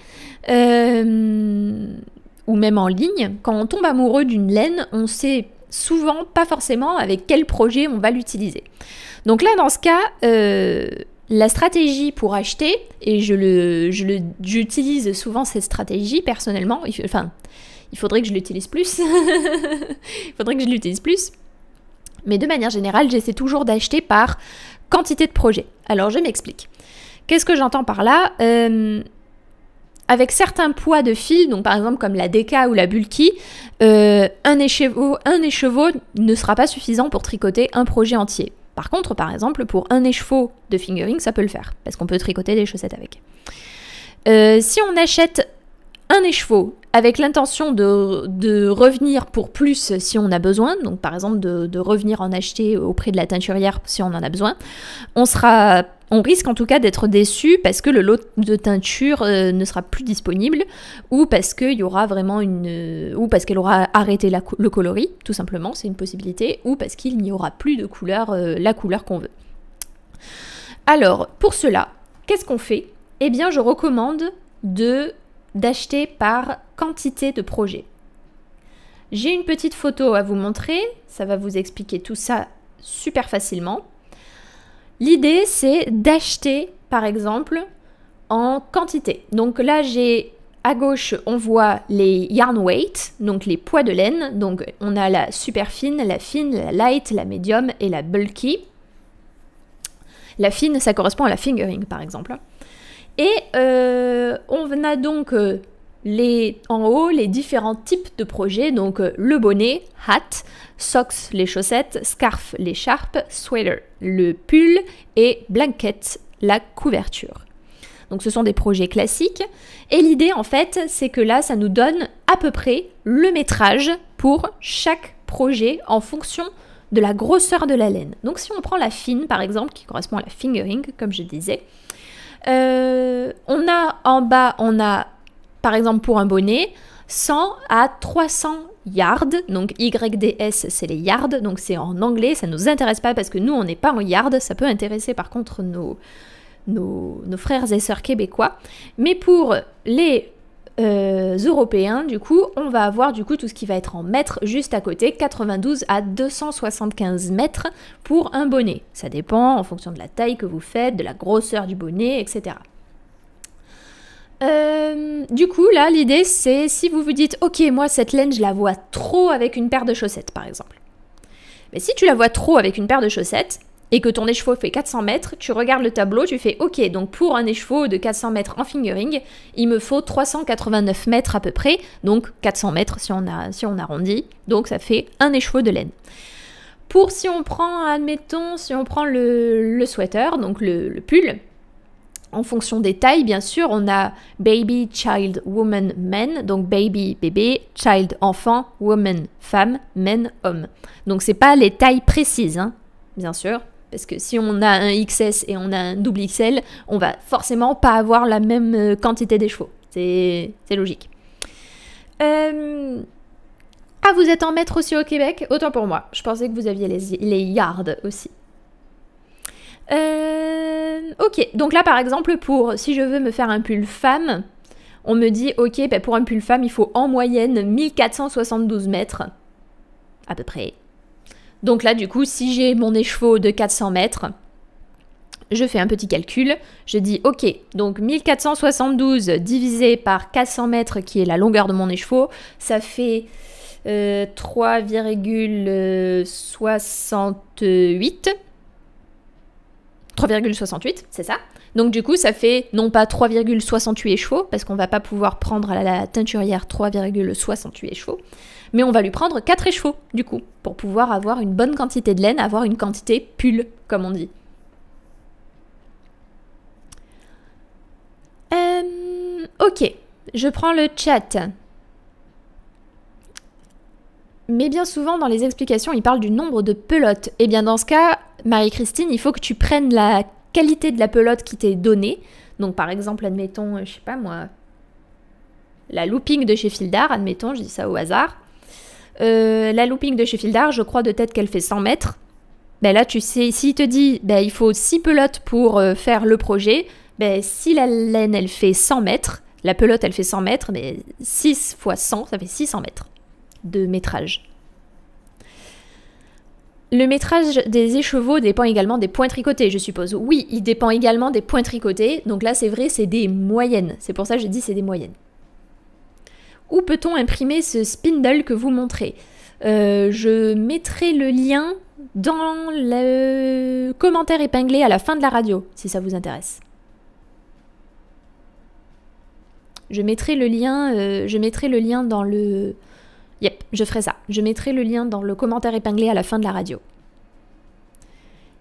euh, ou même en ligne, quand on tombe amoureux d'une laine, on sait souvent pas forcément avec quel projet on va l'utiliser. Donc là, dans ce cas, euh, la stratégie pour acheter, et je le, je le, j'utilise souvent cette stratégie personnellement, il, enfin, il faudrait que je l'utilise plus, il faudrait que je l'utilise plus, mais de manière générale, j'essaie toujours d'acheter par quantité de projet. Alors, je m'explique. Qu'est-ce que j'entends par là? euh, Avec certains poids de fil, donc par exemple comme la déca ou la bulky, euh, un, écheveau, un écheveau ne sera pas suffisant pour tricoter un projet entier. Par contre, par exemple, pour un écheveau de fingering, ça peut le faire, parce qu'on peut tricoter des chaussettes avec. Euh, si on achète un écheveau avec l'intention de, de revenir pour plus si on a besoin, donc par exemple de, de revenir en acheter auprès de la teinturière si on en a besoin, on sera... On risque en tout cas d'être déçu parce que le lot de teinture euh, ne sera plus disponible ou parce qu'il y aura vraiment une euh, ou parce qu'elle aura arrêté la, le coloris, tout simplement, c'est une possibilité, ou parce qu'il n'y aura plus de couleur, euh, la couleur qu'on veut. Alors, pour cela, qu'est-ce qu'on fait? Eh bien, je recommande de d'acheter par quantité de projets. J'ai une petite photo à vous montrer, ça va vous expliquer tout ça super facilement. L'idée, c'est d'acheter, par exemple, en quantité. Donc là, j'ai à gauche, on voit les yarn weight, donc les poids de laine. Donc on a la super fine, la fine, la light, la medium et la bulky. La fine, ça correspond à la fingering, par exemple. Et euh, on a donc euh, les, en haut les différents types de projets. Donc euh, le bonnet, hat, socks, les chaussettes, scarf, l'écharpe, sweater, le pull et blanket, la couverture. Donc ce sont des projets classiques. Et l'idée en fait, c'est que là, ça nous donne à peu près le métrage pour chaque projet en fonction de la grosseur de la laine. Donc si on prend la fine par exemple, qui correspond à la fingering, comme je disais, euh, on a en bas, on a par exemple pour un bonnet, cent à trois cents yards, donc Y D S c'est les yards, donc c'est en anglais, ça ne nous intéresse pas parce que nous on n'est pas en yard, ça peut intéresser par contre nos, nos, nos frères et sœurs québécois, mais pour les euh, européens du coup on va avoir du coup tout ce qui va être en mètres juste à côté, quatre-vingt-douze à deux cent soixante-quinze mètres pour un bonnet, ça dépend en fonction de la taille que vous faites, de la grosseur du bonnet, et cetera. Euh, du coup là l'idée c'est si vous vous dites ok moi cette laine je la vois trop avec une paire de chaussettes par exemple, mais si tu la vois trop avec une paire de chaussettes et que ton écheveau fait quatre cents mètres, tu regardes le tableau, tu fais ok donc pour un écheveau de quatre cents mètres en fingering il me faut trois cent quatre-vingt-neuf mètres à peu près, donc quatre cents mètres si on, a, si on arrondit, donc ça fait un écheveau de laine. Pour si on prend admettons si on prend le, le sweater donc le, le pull, en fonction des tailles, bien sûr, on a baby, child, woman, men. Donc baby, bébé, child, enfant, woman, femme, men, homme. Donc c'est pas les tailles précises, hein, bien sûr. Parce que si on a un X S et on a un double X L, on va forcément pas avoir la même quantité d'échevaux. C'est logique. Euh... Ah, vous êtes en mètres aussi au Québec? Autant pour moi. Je pensais que vous aviez les, les yards aussi. Euh, ok, donc là par exemple pour si je veux me faire un pull femme, on me dit ok bah pour un pull femme il faut en moyenne mille quatre cent soixante-douze mètres à peu près. Donc là du coup si j'ai mon écheveau de quatre cents mètres, je fais un petit calcul, je dis ok donc mille quatre cent soixante-douze divisé par quatre cents mètres qui est la longueur de mon écheveau, ça fait euh, trois virgule soixante-huit. trois virgule soixante-huit, c'est ça. Donc du coup, ça fait non pas trois virgule soixante-huit écheveaux, parce qu'on va pas pouvoir prendre à la teinturière trois virgule soixante-huit écheveaux, mais on va lui prendre quatre écheveaux, du coup, pour pouvoir avoir une bonne quantité de laine, avoir une quantité pull, comme on dit. Euh, ok, je prends le chat. Mais bien souvent, dans les explications, ils parlent du nombre de pelotes. Et bien dans ce cas, Marie-Christine, il faut que tu prennes la qualité de la pelote qui t'est donnée. Donc par exemple, admettons, je sais pas moi, la looping de chez Fildar, admettons, je dis ça au hasard. Euh, la looping de chez Fildar, je crois de tête qu'elle fait cent mètres. Ben là, tu sais, s'il te dit, ben, il faut six pelotes pour faire le projet, ben, si la laine, elle fait cent mètres, la pelote, elle fait cent mètres, mais six fois cent, ça fait six cents mètres. De métrage. Le métrage des écheveaux dépend également des points tricotés, je suppose. Oui, il dépend également des points tricotés. Donc là, c'est vrai, c'est des moyennes. C'est pour ça que j'ai dit c'est des moyennes. Où peut-on imprimer ce spindle que vous montrez? euh, Je mettrai le lien dans le commentaire épinglé à la fin de la radio, si ça vous intéresse. Je mettrai le lien, euh, je mettrai le lien dans le... Yep, je ferai ça. Je mettrai le lien dans le commentaire épinglé à la fin de la radio.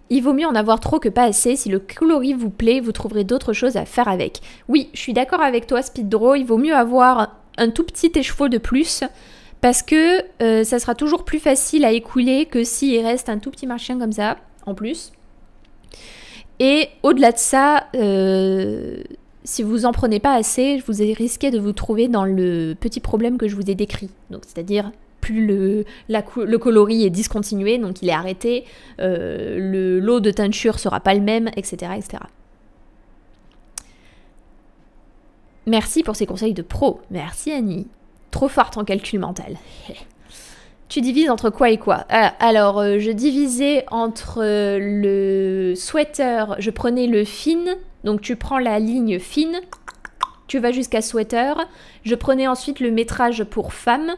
Il vaut mieux en avoir trop que pas assez. Si le coloris vous plaît, vous trouverez d'autres choses à faire avec. Oui, je suis d'accord avec toi, Speeddraw. Il vaut mieux avoir un tout petit écheveau de plus parce que euh, ça sera toujours plus facile à écouler que s'il reste un tout petit machin comme ça, en plus. Et au-delà de ça... Euh Si vous en prenez pas assez, vous risquez de vous trouver dans le petit problème que je vous ai décrit. Donc, c'est-à-dire, plus le, la, le coloris est discontinué, donc il est arrêté, euh, le lot de teinture sera pas le même, et cetera, et cetera. Merci pour ces conseils de pro. Merci Annie. Trop forte en calcul mental. Tu divises entre quoi et quoi? euh, Alors, euh, je divisais entre euh, le sweater, je prenais le fine, donc tu prends la ligne fine, tu vas jusqu'à sweater. Je prenais ensuite le métrage pour femme,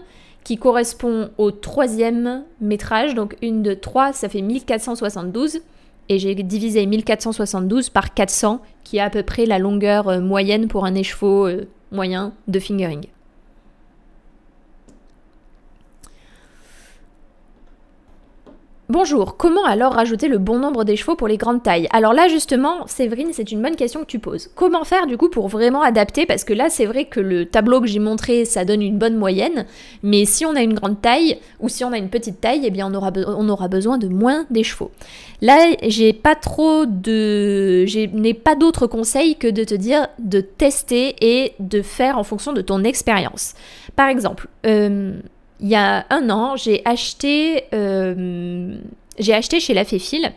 qui correspond au troisième métrage, donc un, deux, trois, ça fait mille quatre cent soixante-douze. Et j'ai divisé mille quatre cent soixante-douze par quatre cents, qui est à peu près la longueur euh, moyenne pour un écheveau euh, moyen de fingering. Bonjour, comment alors rajouter le bon nombre d'écheveaux pour les grandes tailles? Alors là justement, Séverine, c'est une bonne question que tu poses. Comment faire du coup pour vraiment adapter? Parce que là c'est vrai que le tableau que j'ai montré, ça donne une bonne moyenne, mais si on a une grande taille ou si on a une petite taille, eh bien on aura, on aura besoin de moins d'écheveaux. Là, j'ai pas trop de... je n'ai pas d'autre conseil que de te dire de tester et de faire en fonction de ton expérience. Par exemple... Euh... il y a un an, j'ai acheté, euh, j'ai acheté chez La Fée Fil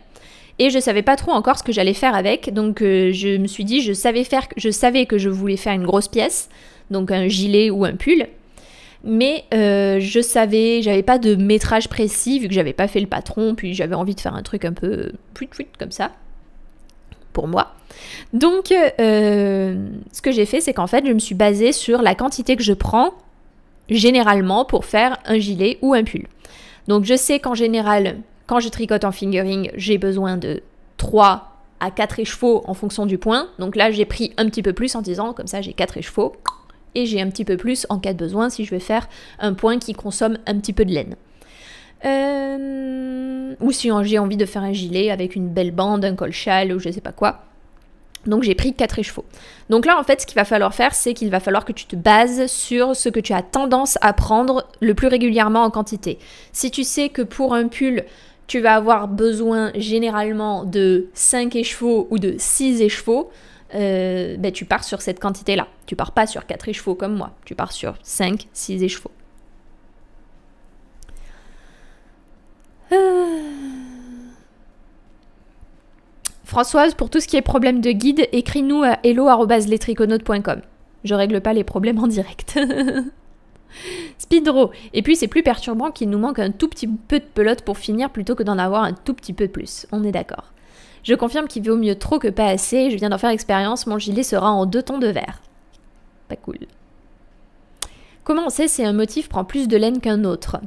et je savais pas trop encore ce que j'allais faire avec. Donc euh, je me suis dit, je savais, faire, je savais que je voulais faire une grosse pièce, donc un gilet ou un pull. Mais euh, je savais, j'avais pas de métrage précis vu que j'avais pas fait le patron, puis j'avais envie de faire un truc un peu plus fluide comme ça, pour moi. Donc euh, ce que j'ai fait, c'est qu'en fait, je me suis basée sur la quantité que je prends généralement pour faire un gilet ou un pull. Donc je sais qu'en général, quand je tricote en fingering, j'ai besoin de trois à quatre écheveaux en fonction du point. Donc là, j'ai pris un petit peu plus en disant, comme ça j'ai quatre écheveaux, et j'ai un petit peu plus en cas de besoin si je vais faire un point qui consomme un petit peu de laine. Euh... Ou si j'ai envie de faire un gilet avec une belle bande, un col châle ou je sais pas quoi. Donc j'ai pris quatre écheveaux. Donc là en fait ce qu'il va falloir faire, c'est qu'il va falloir que tu te bases sur ce que tu as tendance à prendre le plus régulièrement en quantité. Si tu sais que pour un pull tu vas avoir besoin généralement de cinq écheveaux ou de six écheveaux, euh, ben, tu pars sur cette quantité là. Tu pars pas sur quatre écheveaux comme moi, tu pars sur cinq, six écheveaux. Euh... Françoise, pour tout ce qui est problème de guide, écris-nous à hello arobase les triconautes point com. Je règle pas les problèmes en direct. Speedro. Et puis c'est plus perturbant qu'il nous manque un tout petit peu de pelote pour finir plutôt que d'en avoir un tout petit peu plus. On est d'accord. Je confirme qu'il vaut mieux trop que pas assez. Je viens d'en faire expérience. Mon gilet sera en deux tons de vert. Pas cool. Comment on sait si un motif prend plus de laine qu'un autre?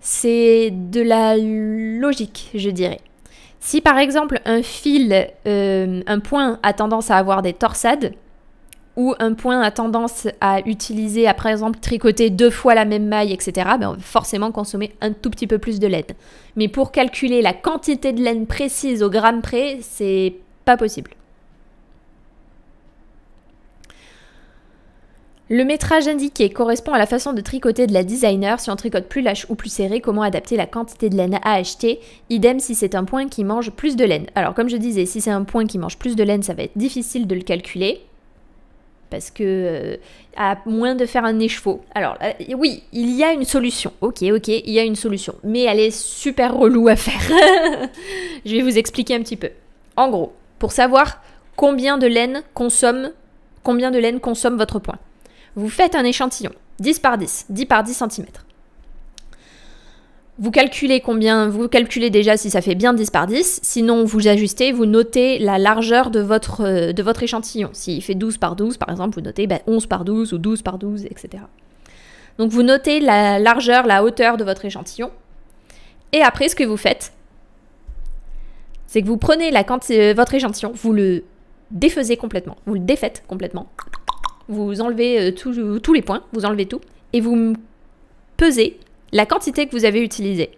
C'est de la logique, je dirais. Si par exemple un fil, euh, un point a tendance à avoir des torsades, ou un point a tendance à utiliser, à par exemple tricoter deux fois la même maille, et cetera, ben on va forcément consommer un tout petit peu plus de laine. Mais pour calculer la quantité de laine précise au gramme près, c'est pas possible. Le métrage indiqué correspond à la façon de tricoter de la designer. Si on tricote plus lâche ou plus serré, comment adapter la quantité de laine à acheter? Idem si c'est un point qui mange plus de laine. Alors comme je disais, si c'est un point qui mange plus de laine, ça va être difficile de le calculer. Parce que, euh, à moins de faire un écheveau. Alors euh, oui, il y a une solution. Ok, ok, il y a une solution. Mais elle est super relou à faire. Je vais vous expliquer un petit peu. En gros, pour savoir combien de laine consomme, combien de laine consomme votre point. Vous faites un échantillon, dix par dix, dix par dix centimètres. Vous calculez combien, vous calculez déjà si ça fait bien dix par dix, sinon vous ajustez, vous notez la largeur de votre, de votre échantillon. S'il fait douze par douze, par exemple, vous notez ben, onze par douze ou douze par douze, et cetera. Donc vous notez la largeur, la hauteur de votre échantillon. Et après, ce que vous faites, c'est que vous prenez la quantité, votre échantillon, vous le défaisez complètement, vous le défaites complètement. Vous enlevez tout, tous les points, vous enlevez tout, et vous pesez la quantité que vous avez utilisée.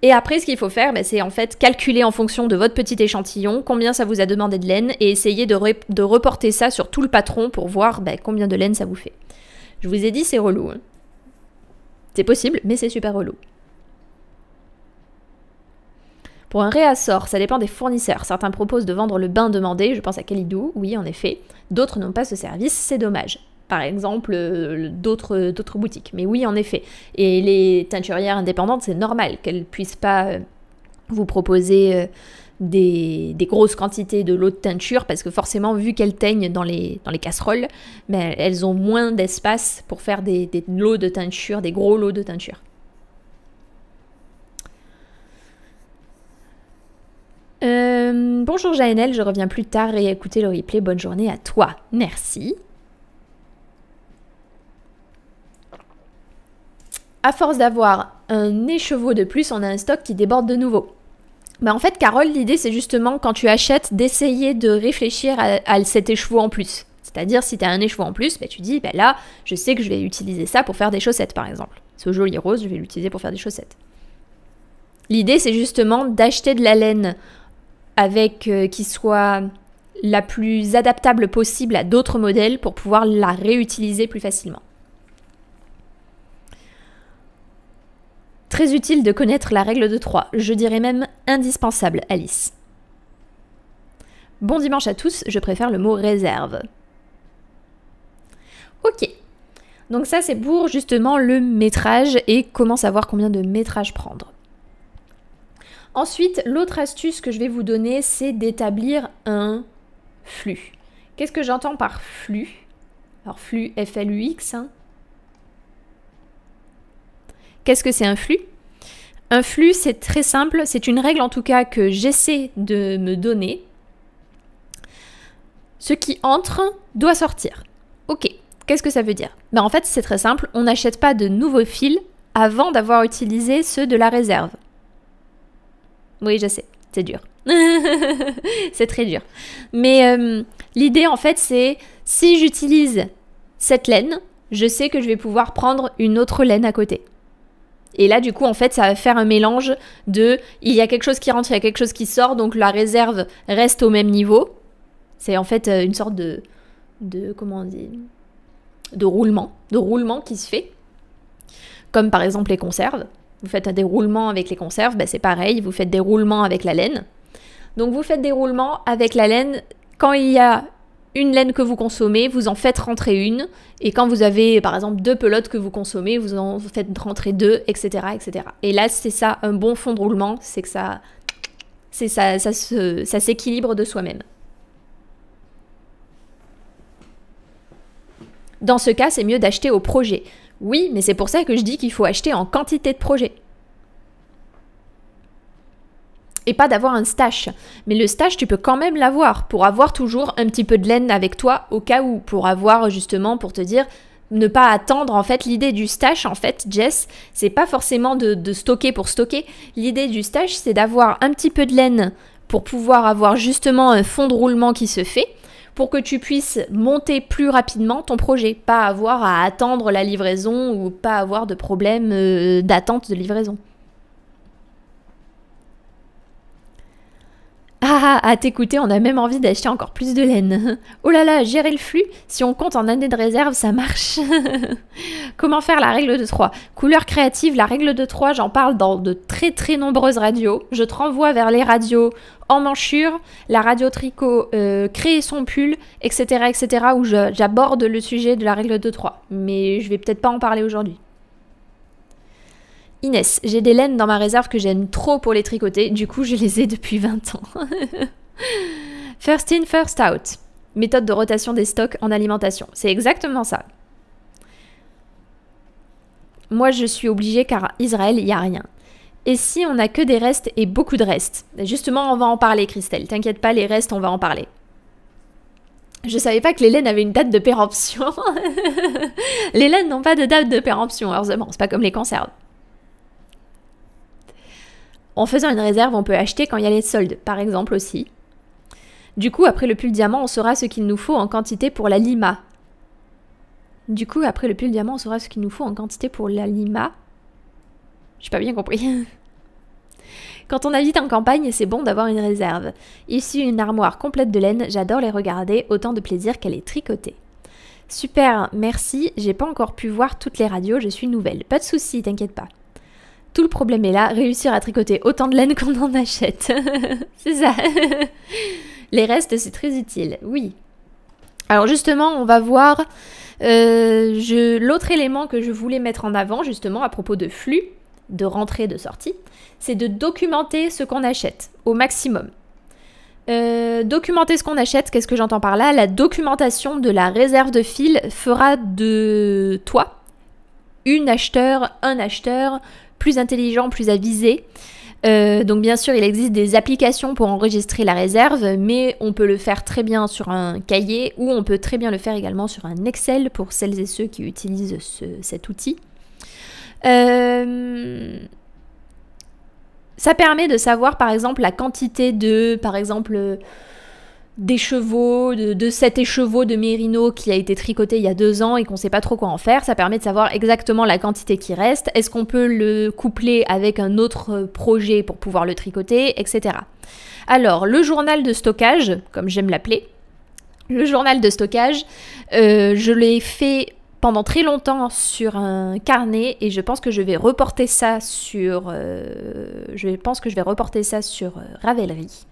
Et après, ce qu'il faut faire, bah, c'est en fait calculer en fonction de votre petit échantillon combien ça vous a demandé de laine, et essayer de, re de reporter ça sur tout le patron pour voir bah, combien de laine ça vous fait. Je vous ai dit, c'est relou. Hein. C'est possible, mais c'est super relou. Pour un réassort, ça dépend des fournisseurs. Certains proposent de vendre le bain demandé, je pense à Calidou, oui en effet. D'autres n'ont pas ce service, c'est dommage. Par exemple, euh, d'autres d'autres boutiques, mais oui en effet. Et les teinturières indépendantes, c'est normal qu'elles ne puissent pas vous proposer des, des grosses quantités de l'eau de teinture, parce que forcément, vu qu'elles teignent dans les, dans les casseroles, ben, elles ont moins d'espace pour faire des, des lots de teinture, des gros lots de teinture. Euh, bonjour Jaenelle, je reviens plus tard et écouter le replay. Bonne journée à toi. Merci. À force d'avoir un écheveau de plus, on a un stock qui déborde de nouveau. Bah en fait, Carole, l'idée c'est justement quand tu achètes d'essayer de réfléchir à, à cet écheveau en plus. C'est-à-dire si tu as un écheveau en plus, bah, tu dis bah, là, je sais que je vais utiliser ça pour faire des chaussettes par exemple. Ce joli rose, je vais l'utiliser pour faire des chaussettes. L'idée, c'est justement d'acheter de la laine avec euh, qui soit la plus adaptable possible à d'autres modèles pour pouvoir la réutiliser plus facilement. Très utile de connaître la règle de trois, je dirais même indispensable, Alice. Bon dimanche à tous, je préfère le mot réserve. Ok, donc ça c'est pour justement le métrage et comment savoir combien de métrage prendre. Ensuite, l'autre astuce que je vais vous donner, c'est d'établir un flux. Qu'est-ce que j'entends par flux? Alors flux, F L U X. Hein. Qu'est-ce que c'est un flux? Un flux, c'est très simple, c'est une règle en tout cas que j'essaie de me donner. Ce qui entre doit sortir. Ok, qu'est-ce que ça veut dire? Ben en fait, c'est très simple, on n'achète pas de nouveaux fils avant d'avoir utilisé ceux de la réserve. Oui, je sais, c'est dur. C'est très dur. Mais euh, l'idée, en fait, c'est si j'utilise cette laine, je sais que je vais pouvoir prendre une autre laine à côté. Et là, du coup, en fait, ça va faire un mélange de il y a quelque chose qui rentre, il y a quelque chose qui sort, donc la réserve reste au même niveau. C'est en fait une sorte de, de comment on dit, de roulement, de roulement qui se fait. Comme par exemple les conserves. Vous faites des roulements avec les conserves, ben c'est pareil, vous faites des roulements avec la laine. Donc vous faites des roulements avec la laine, quand il y a une laine que vous consommez, vous en faites rentrer une, et quand vous avez par exemple deux pelotes que vous consommez, vous en faites rentrer deux, et cetera et cetera. Et là c'est ça, un bon fond de roulement, c'est que ça, c'est ça, ça se, ça s'équilibre de soi-même. Dans ce cas, c'est mieux d'acheter au projet. Oui, mais c'est pour ça que je dis qu'il faut acheter en quantité de projets. Et pas d'avoir un stash. Mais le stash, tu peux quand même l'avoir pour avoir toujours un petit peu de laine avec toi au cas où. Pour avoir justement, pour te dire, ne pas attendre. En fait, l'idée du stash, en fait, Jess, c'est pas forcément de, de stocker pour stocker. L'idée du stash, c'est d'avoir un petit peu de laine pour pouvoir avoir justement un fond de roulement qui se fait, pour que tu puisses monter plus rapidement ton projet, pas avoir à attendre la livraison ou pas avoir de problème euh, d'attente de livraison. Ah, à t'écouter, on a même envie d'acheter encore plus de laine. Oh là là, gérer le flux, si on compte en année de réserve, ça marche. Comment faire la règle de trois? Couleur créative, la règle de trois, j'en parle dans de très très nombreuses radios. Je te renvoie vers les radios en manchure, la radio tricot, euh, créer son pull, et cetera et cetera où j'aborde le sujet de la règle de trois. Mais je vais peut-être pas en parler aujourd'hui. Inès, j'ai des laines dans ma réserve que j'aime trop pour les tricoter, du coup je les ai depuis vingt ans. First in, first out. Méthode de rotation des stocks en alimentation. C'est exactement ça. Moi je suis obligée car à Israël il n'y a rien. Et si on n'a que des restes et beaucoup de restes? Justement on va en parler Christelle, t'inquiète pas, les restes on va en parler. Je savais pas que les laines avaient une date de péremption. Les laines n'ont pas de date de péremption, heureusement, c'est pas comme les conserves. En faisant une réserve, on peut acheter quand il y a les soldes, par exemple aussi. Du coup, après le pull diamant, on saura ce qu'il nous faut en quantité pour la lima. Du coup, après le pull diamant, on saura ce qu'il nous faut en quantité pour la lima. J'ai pas bien compris. Quand on habite en campagne, c'est bon d'avoir une réserve. Ici, une armoire complète de laine, j'adore les regarder, autant de plaisir qu'elle est tricotée. Super, merci, j'ai pas encore pu voir toutes les radios, je suis nouvelle. Pas de soucis, t'inquiète pas. Tout le problème est là, réussir à tricoter autant de laine qu'on en achète. C'est ça. Les restes, c'est très utile, oui. Alors justement, on va voir euh, l'autre élément que je voulais mettre en avant, justement, à propos de flux, de rentrée, de sortie, c'est de documenter ce qu'on achète au maximum. Euh, documenter ce qu'on achète, qu'est-ce que j'entends par là? La documentation de la réserve de fil fera de toi une acheteur, un acheteur, plus intelligent, plus avisé. Euh, donc bien sûr, il existe des applications pour enregistrer la réserve, mais on peut le faire très bien sur un cahier ou on peut très bien le faire également sur un Excel pour celles et ceux qui utilisent ce, cet outil. Euh, ça permet de savoir par exemple la quantité de, par exemple, d'écheveaux, de, de cet écheveau de Merino qui a été tricoté il y a deux ans et qu'on ne sait pas trop quoi en faire. Ça permet de savoir exactement la quantité qui reste. Est-ce qu'on peut le coupler avec un autre projet pour pouvoir le tricoter, et cetera. Alors, le journal de stockage, comme j'aime l'appeler, le journal de stockage, euh, je l'ai fait pendant très longtemps sur un carnet et je pense que je vais reporter ça sur, euh, je pense que je vais reporter ça sur euh, Ravelry.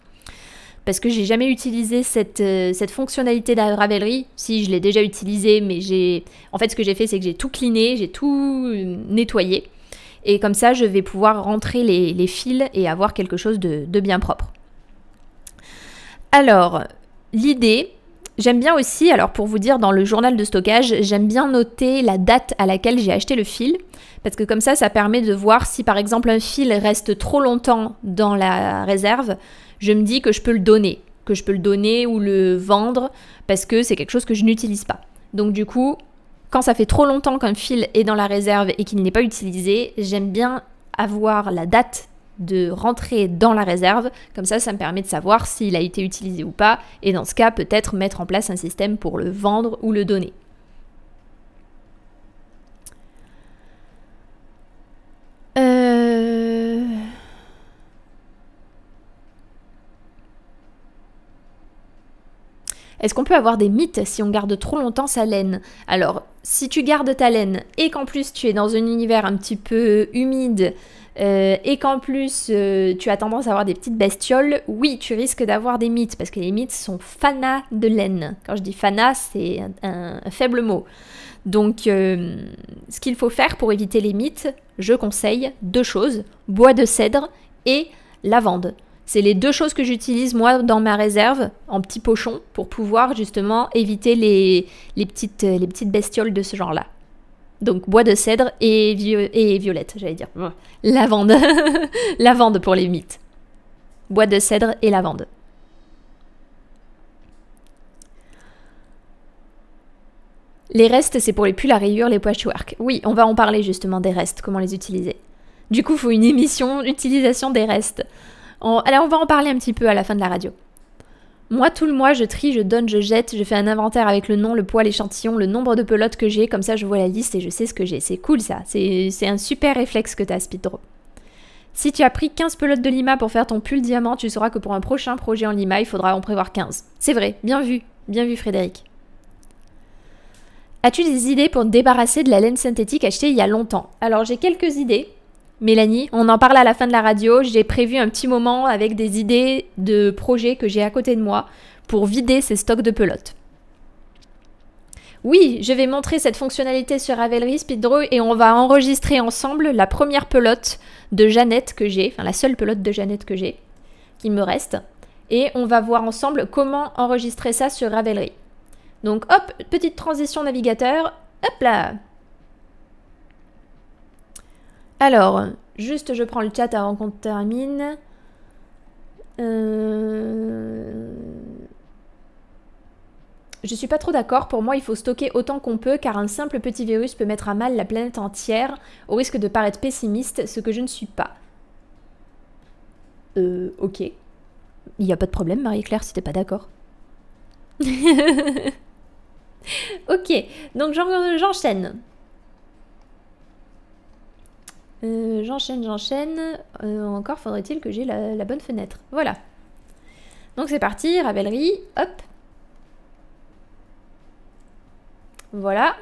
Parce que j'ai jamais utilisé cette, euh, cette fonctionnalité de Ravelry. Si, je l'ai déjà utilisée, mais j'ai... En fait, ce que j'ai fait, c'est que j'ai tout cleané, j'ai tout nettoyé. Et comme ça, je vais pouvoir rentrer les, les fils et avoir quelque chose de, de bien propre. Alors, l'idée... J'aime bien aussi, alors pour vous dire, dans le journal de stockage, j'aime bien noter la date à laquelle j'ai acheté le fil. Parce que comme ça, ça permet de voir si par exemple un fil reste trop longtemps dans la réserve. Je me dis que je peux le donner, que je peux le donner ou le vendre parce que c'est quelque chose que je n'utilise pas. Donc du coup, quand ça fait trop longtemps qu'un fil est dans la réserve et qu'il n'est pas utilisé, j'aime bien avoir la date de rentrer dans la réserve, comme ça, ça me permet de savoir s'il a été utilisé ou pas, et dans ce cas, peut-être mettre en place un système pour le vendre ou le donner. Euh... Est-ce qu'on peut avoir des mythes si on garde trop longtemps sa laine? Alors, si tu gardes ta laine, et qu'en plus tu es dans un univers un petit peu humide, Euh, et qu'en plus euh, tu as tendance à avoir des petites bestioles, oui, tu risques d'avoir des mites, parce que les mites sont fanas de laine. Quand je dis fanas, c'est un, un, un faible mot. Donc, euh, ce qu'il faut faire pour éviter les mites, je conseille deux choses, bois de cèdre et lavande. C'est les deux choses que j'utilise moi dans ma réserve, en petit pochon, pour pouvoir justement éviter les, les, petites, les petites bestioles de ce genre-là. Donc bois de cèdre et, vio et violette, j'allais dire. Lavande. Lavande pour les mythes. Bois de cèdre et lavande. Les restes, c'est pour les pulls à rayures, les patchwork. Oui, on va en parler justement des restes, comment les utiliser. Du coup, il faut une émission utilisation des restes. On... Alors, on va en parler un petit peu à la fin de la radio. Moi, tout le mois, je trie, je donne, je jette, je fais un inventaire avec le nom, le poids, l'échantillon, le nombre de pelotes que j'ai, comme ça je vois la liste et je sais ce que j'ai. C'est cool ça, c'est un super réflexe que t'as, Speedro. Si tu as pris quinze pelotes de Lima pour faire ton pull diamant, tu sauras que pour un prochain projet en Lima, il faudra en prévoir quinze. C'est vrai, bien vu, bien vu Frédéric. As-tu des idées pour te débarrasser de la laine synthétique achetée il y a longtemps? Alors j'ai quelques idées. Mélanie, on en parle à la fin de la radio, j'ai prévu un petit moment avec des idées de projets que j'ai à côté de moi pour vider ces stocks de pelotes. Oui, je vais montrer cette fonctionnalité sur Ravelry Speeddraw et on va enregistrer ensemble la première pelote de Jeannette que j'ai, enfin la seule pelote de Jeannette que j'ai, qui me reste, et on va voir ensemble comment enregistrer ça sur Ravelry. Donc hop, petite transition navigateur, hop là! Alors, juste je prends le chat avant qu'on termine. Euh... Je suis pas trop d'accord, pour moi il faut stocker autant qu'on peut car un simple petit virus peut mettre à mal la planète entière au risque de paraître pessimiste, ce que je ne suis pas. Euh, ok. Il n'y a pas de problème Marie-Claire si t'es pas d'accord. Ok, donc j'enchaîne. Euh, j'enchaîne, j'enchaîne. Euh, encore faudrait-il que j'ai la, la bonne fenêtre. Voilà. Donc c'est parti, Ravelry. Hop. Voilà.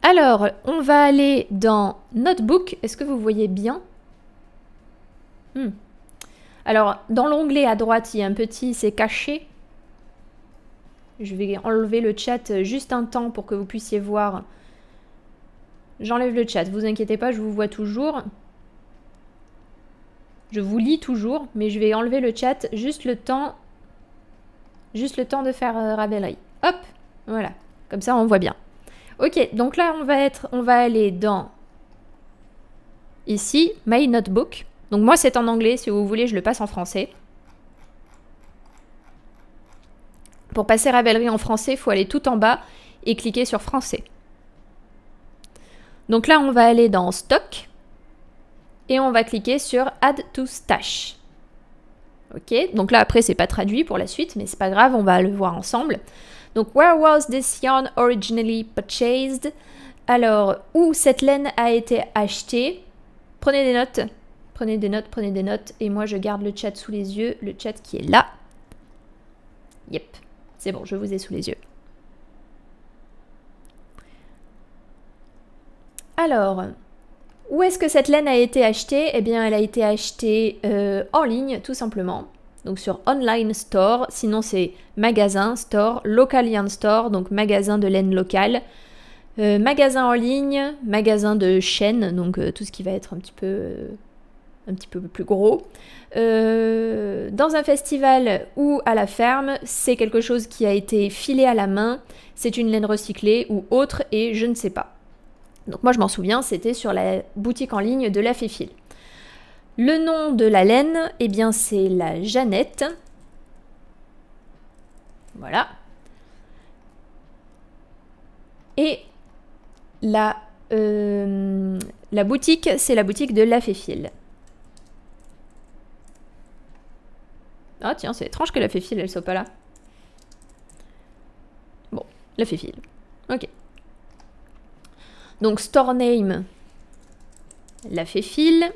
Alors, on va aller dans Notebook. Est-ce que vous voyez bien? hmm. Alors, dans l'onglet à droite, il y a un petit, c'est caché. Je vais enlever le chat juste un temps pour que vous puissiez voir... J'enlève le chat, vous inquiétez pas, je vous vois toujours. Je vous lis toujours, mais je vais enlever le chat juste le temps, juste le temps de faire euh, Ravelry. Hop, voilà, comme ça on voit bien. Ok, donc là on va être, on va aller dans ici My Notebook. Donc moi c'est en anglais, si vous voulez, je le passe en français. Pour passer Ravelry en français, il faut aller tout en bas et cliquer sur français. Donc là, on va aller dans Stock et on va cliquer sur Add to Stash. ok? Donc là, après, c'est pas traduit pour la suite, mais c'est pas grave, on va le voir ensemble. Donc, where was this yarn originally purchased? Alors, où cette laine a été achetée? Prenez des notes, prenez des notes, prenez des notes, et moi, je garde le chat sous les yeux, le chat qui est là. Yep, c'est bon, je vous ai sous les yeux. Alors, où est-ce que cette laine a été achetée? Eh bien, elle a été achetée euh, en ligne, tout simplement. Donc sur online store, sinon c'est magasin, store, local yarn store, donc magasin de laine locale, euh, magasin en ligne, magasin de chaîne, donc euh, tout ce qui va être un petit peu, euh, un petit peu plus gros. Euh, dans un festival ou à la ferme, c'est quelque chose qui a été filé à la main, c'est une laine recyclée ou autre et je ne sais pas. Donc moi je m'en souviens, c'était sur la boutique en ligne de La Fée Fil. Le nom de la laine, eh bien c'est la Jeannette. Voilà. Et la, euh, la boutique, c'est la boutique de La Fée Fil. Ah tiens, c'est étrange que La Fée Fil, elle soit pas là. Bon, La Fée Fil. Ok. Donc store name, La Fée Fil,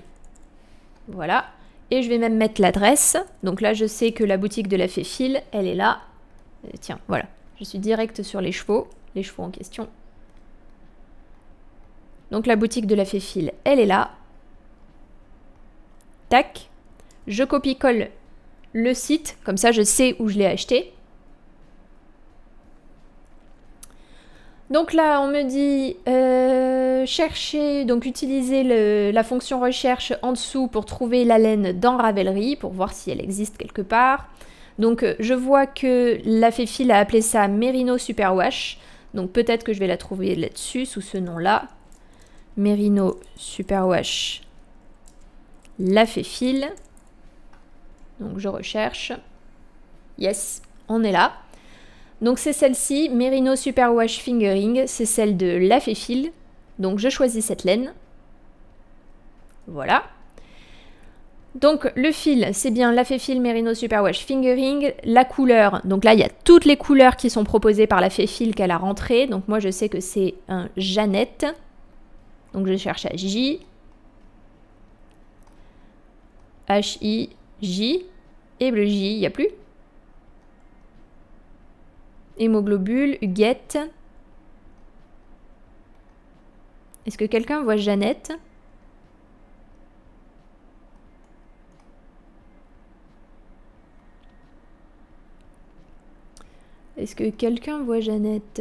voilà, et je vais même mettre l'adresse, donc là je sais que la boutique de La Fée Fil, elle est là, euh, tiens, voilà, je suis direct sur les chevaux, les chevaux en question, donc la boutique de La Fée Fil, elle est là, tac, je copie-colle le site, comme ça je sais où je l'ai acheté. Donc là, on me dit euh, chercher, donc utiliser le, la fonction recherche en dessous pour trouver la laine dans Ravelry, pour voir si elle existe quelque part. Donc je vois que la Fée Fil a appelé ça Merino Superwash, donc peut-être que je vais la trouver là-dessus, sous ce nom-là. Merino Superwash, la Fée Fil. Donc je recherche. Yes, on est là. Donc c'est celle-ci, Merino Superwash Fingering, c'est celle de La Fée Fil. Donc je choisis cette laine. Voilà. Donc le fil, c'est bien La Fée Fil Merino Superwash Fingering. La couleur, donc là il y a toutes les couleurs qui sont proposées par La Fée Fil qu'elle a rentrée. Donc moi je sais que c'est un Jeannette. Donc je cherche à J. H I J. Et bleu J, il n'y a plus. Hémoglobule, Huguette. Est-ce que quelqu'un voit Jeannette? Est-ce que quelqu'un voit Jeannette?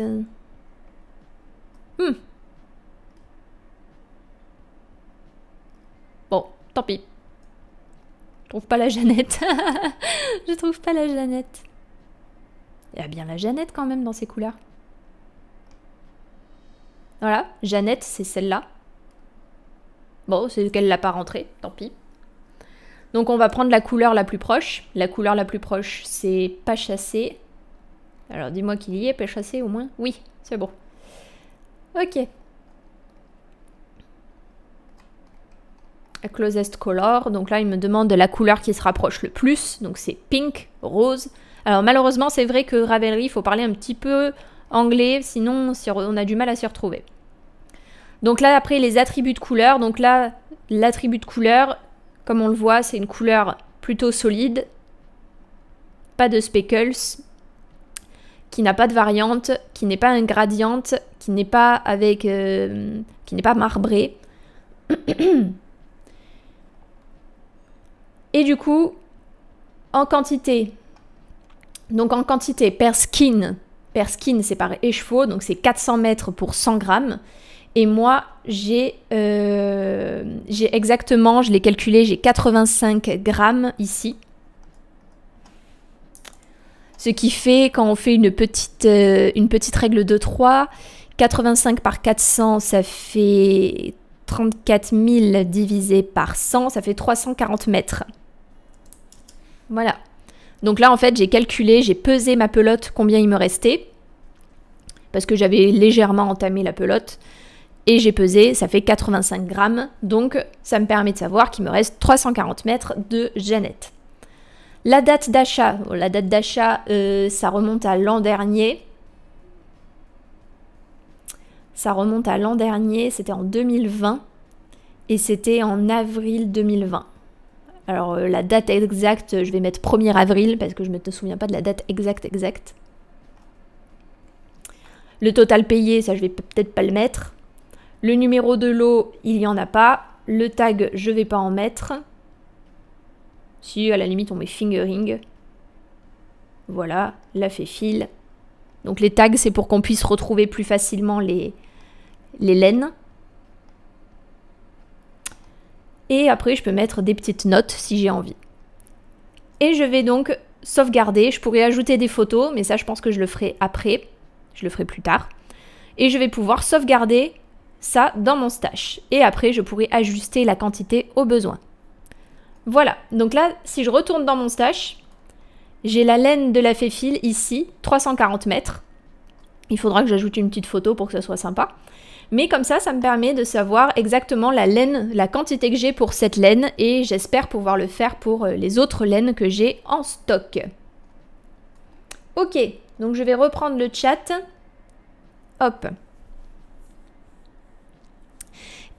Hmm. Bon, tant pis. Je trouve pas la Jeannette. Je trouve pas la Jeannette. Il y a bien la Jeannette quand même dans ces couleurs. Voilà, Jeannette, c'est celle-là. Bon, c'est qu'elle l'a pas rentrée, tant pis. Donc on va prendre la couleur la plus proche. La couleur la plus proche, c'est pas chassé. Alors dis-moi qu'il y est, pas chassé au moins. Oui, c'est bon. Ok. A closest color. Donc là, il me demande la couleur qui se rapproche le plus. Donc c'est pink, rose. Alors malheureusement, c'est vrai que Ravelry, il faut parler un petit peu anglais, sinon on a du mal à s'y retrouver. Donc là, après, les attributs de couleur. Donc là, l'attribut de couleur, comme on le voit, c'est une couleur plutôt solide. Pas de speckles, qui n'a pas de variante, qui n'est pas un gradient, qui n'est pas avec, euh, qui n'est pas marbré. Et du coup, en quantité... Donc en quantité, per skin, per skin c'est par écheveau, donc c'est quatre cents mètres pour cent grammes. Et moi, j'ai euh, exactement, je l'ai calculé, j'ai quatre-vingt-cinq grammes ici. Ce qui fait, quand on fait une petite, euh, une petite règle de trois, quatre-vingt-cinq par quatre cents, ça fait trente-quatre mille divisé par cent, ça fait trois cent quarante mètres. Voilà. Donc là, en fait, j'ai calculé, j'ai pesé ma pelote, combien il me restait. Parce que j'avais légèrement entamé la pelote. Et j'ai pesé, ça fait quatre-vingt-cinq grammes. Donc, ça me permet de savoir qu'il me reste trois cent quarante mètres de Jeannette. La date d'achat, bon, la date d'achat, euh, ça remonte à l'an dernier. Ça remonte à l'an dernier, c'était en deux mille vingt et c'était en avril deux mille vingt. Alors euh, la date exacte, je vais mettre premier avril parce que je ne me souviens pas de la date exacte exacte. Le total payé, ça je vais peut-être pas le mettre. Le numéro de lot, il n'y en a pas. Le tag, je vais pas en mettre. Si, à la limite, on met fingering. Voilà, la fée fil. Donc les tags, c'est pour qu'on puisse retrouver plus facilement les, les laines. Et après, je peux mettre des petites notes si j'ai envie. Et je vais donc sauvegarder. Je pourrais ajouter des photos, mais ça, je pense que je le ferai après. Je le ferai plus tard. Et je vais pouvoir sauvegarder ça dans mon stash. Et après, je pourrai ajuster la quantité au besoin. Voilà, donc là, si je retourne dans mon stash, j'ai la laine de la fée fil ici, trois cent quarante mètres. Il faudra que j'ajoute une petite photo pour que ça soit sympa. Mais comme ça, ça me permet de savoir exactement la laine, la quantité que j'ai pour cette laine. Et j'espère pouvoir le faire pour les autres laines que j'ai en stock. Ok, donc je vais reprendre le chat. Hop.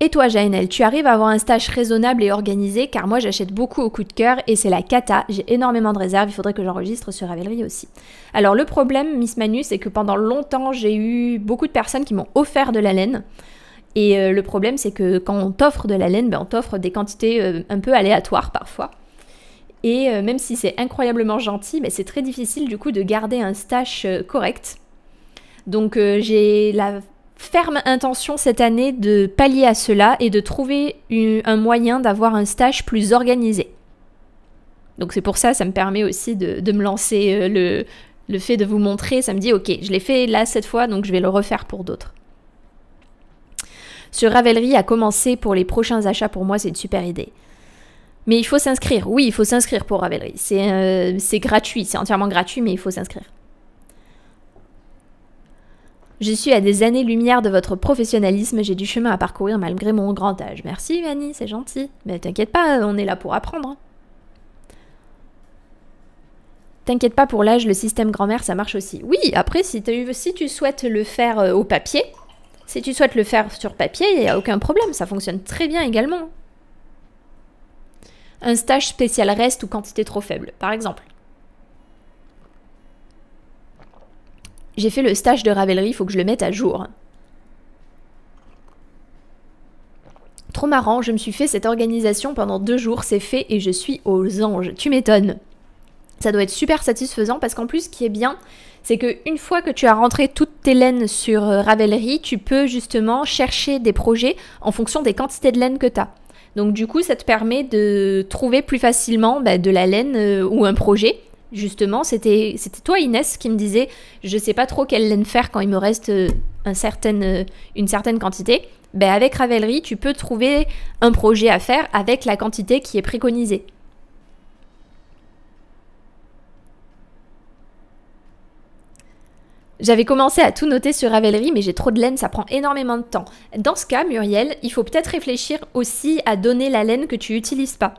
Et toi Jaenelle, tu arrives à avoir un stage raisonnable et organisé car moi j'achète beaucoup au coup de cœur et c'est la cata, j'ai énormément de réserves, il faudrait que j'enregistre sur Ravelry aussi. Alors le problème Miss Manu, c'est que pendant longtemps j'ai eu beaucoup de personnes qui m'ont offert de la laine et euh, le problème c'est que quand on t'offre de la laine, ben, on t'offre des quantités euh, un peu aléatoires parfois. Et euh, même si c'est incroyablement gentil, ben, c'est très difficile du coup de garder un stage euh, correct. Donc euh, j'ai la ferme intention cette année de pallier à cela et de trouver une, un moyen d'avoir un stage plus organisé. Donc c'est pour ça, ça me permet aussi de, de me lancer le, le fait de vous montrer. Ça me dit, ok, je l'ai fait là cette fois, donc je vais le refaire pour d'autres. Ce Ravelry a commencé pour les prochains achats, pour moi c'est une super idée. Mais il faut s'inscrire, oui il faut s'inscrire pour Ravelry. C'est euh, c'est gratuit, c'est entièrement gratuit mais il faut s'inscrire. Je suis à des années-lumière de votre professionnalisme, j'ai du chemin à parcourir malgré mon grand âge. Merci Vanny, c'est gentil. Mais t'inquiète pas, on est là pour apprendre. T'inquiète pas pour l'âge, le système grand-mère, ça marche aussi. Oui, après, si, si tu souhaites le faire euh, au papier, si tu souhaites le faire sur papier, il n'y a aucun problème, ça fonctionne très bien également. Un stage spécial reste ou quantité trop faible, par exemple. J'ai fait le stage de Ravelry, il faut que je le mette à jour. Trop marrant, je me suis fait cette organisation pendant deux jours, c'est fait et je suis aux anges. Tu m'étonnes. Ça doit être super satisfaisant parce qu'en plus, ce qui est bien, c'est qu'une fois que tu as rentré toutes tes laines sur Ravelry, tu peux justement chercher des projets en fonction des quantités de laine que tu as. Donc du coup, ça te permet de trouver plus facilement bah, de la laine euh, ou un projet. Justement, c'était toi Inès qui me disait je sais pas trop quelle laine faire quand il me reste un certain, une certaine quantité. Ben avec Ravelry, tu peux trouver un projet à faire avec la quantité qui est préconisée. J'avais commencé à tout noter sur Ravelry, mais j'ai trop de laine, ça prend énormément de temps. Dans ce cas, Muriel, il faut peut-être réfléchir aussi à donner la laine que tu n'utilises pas.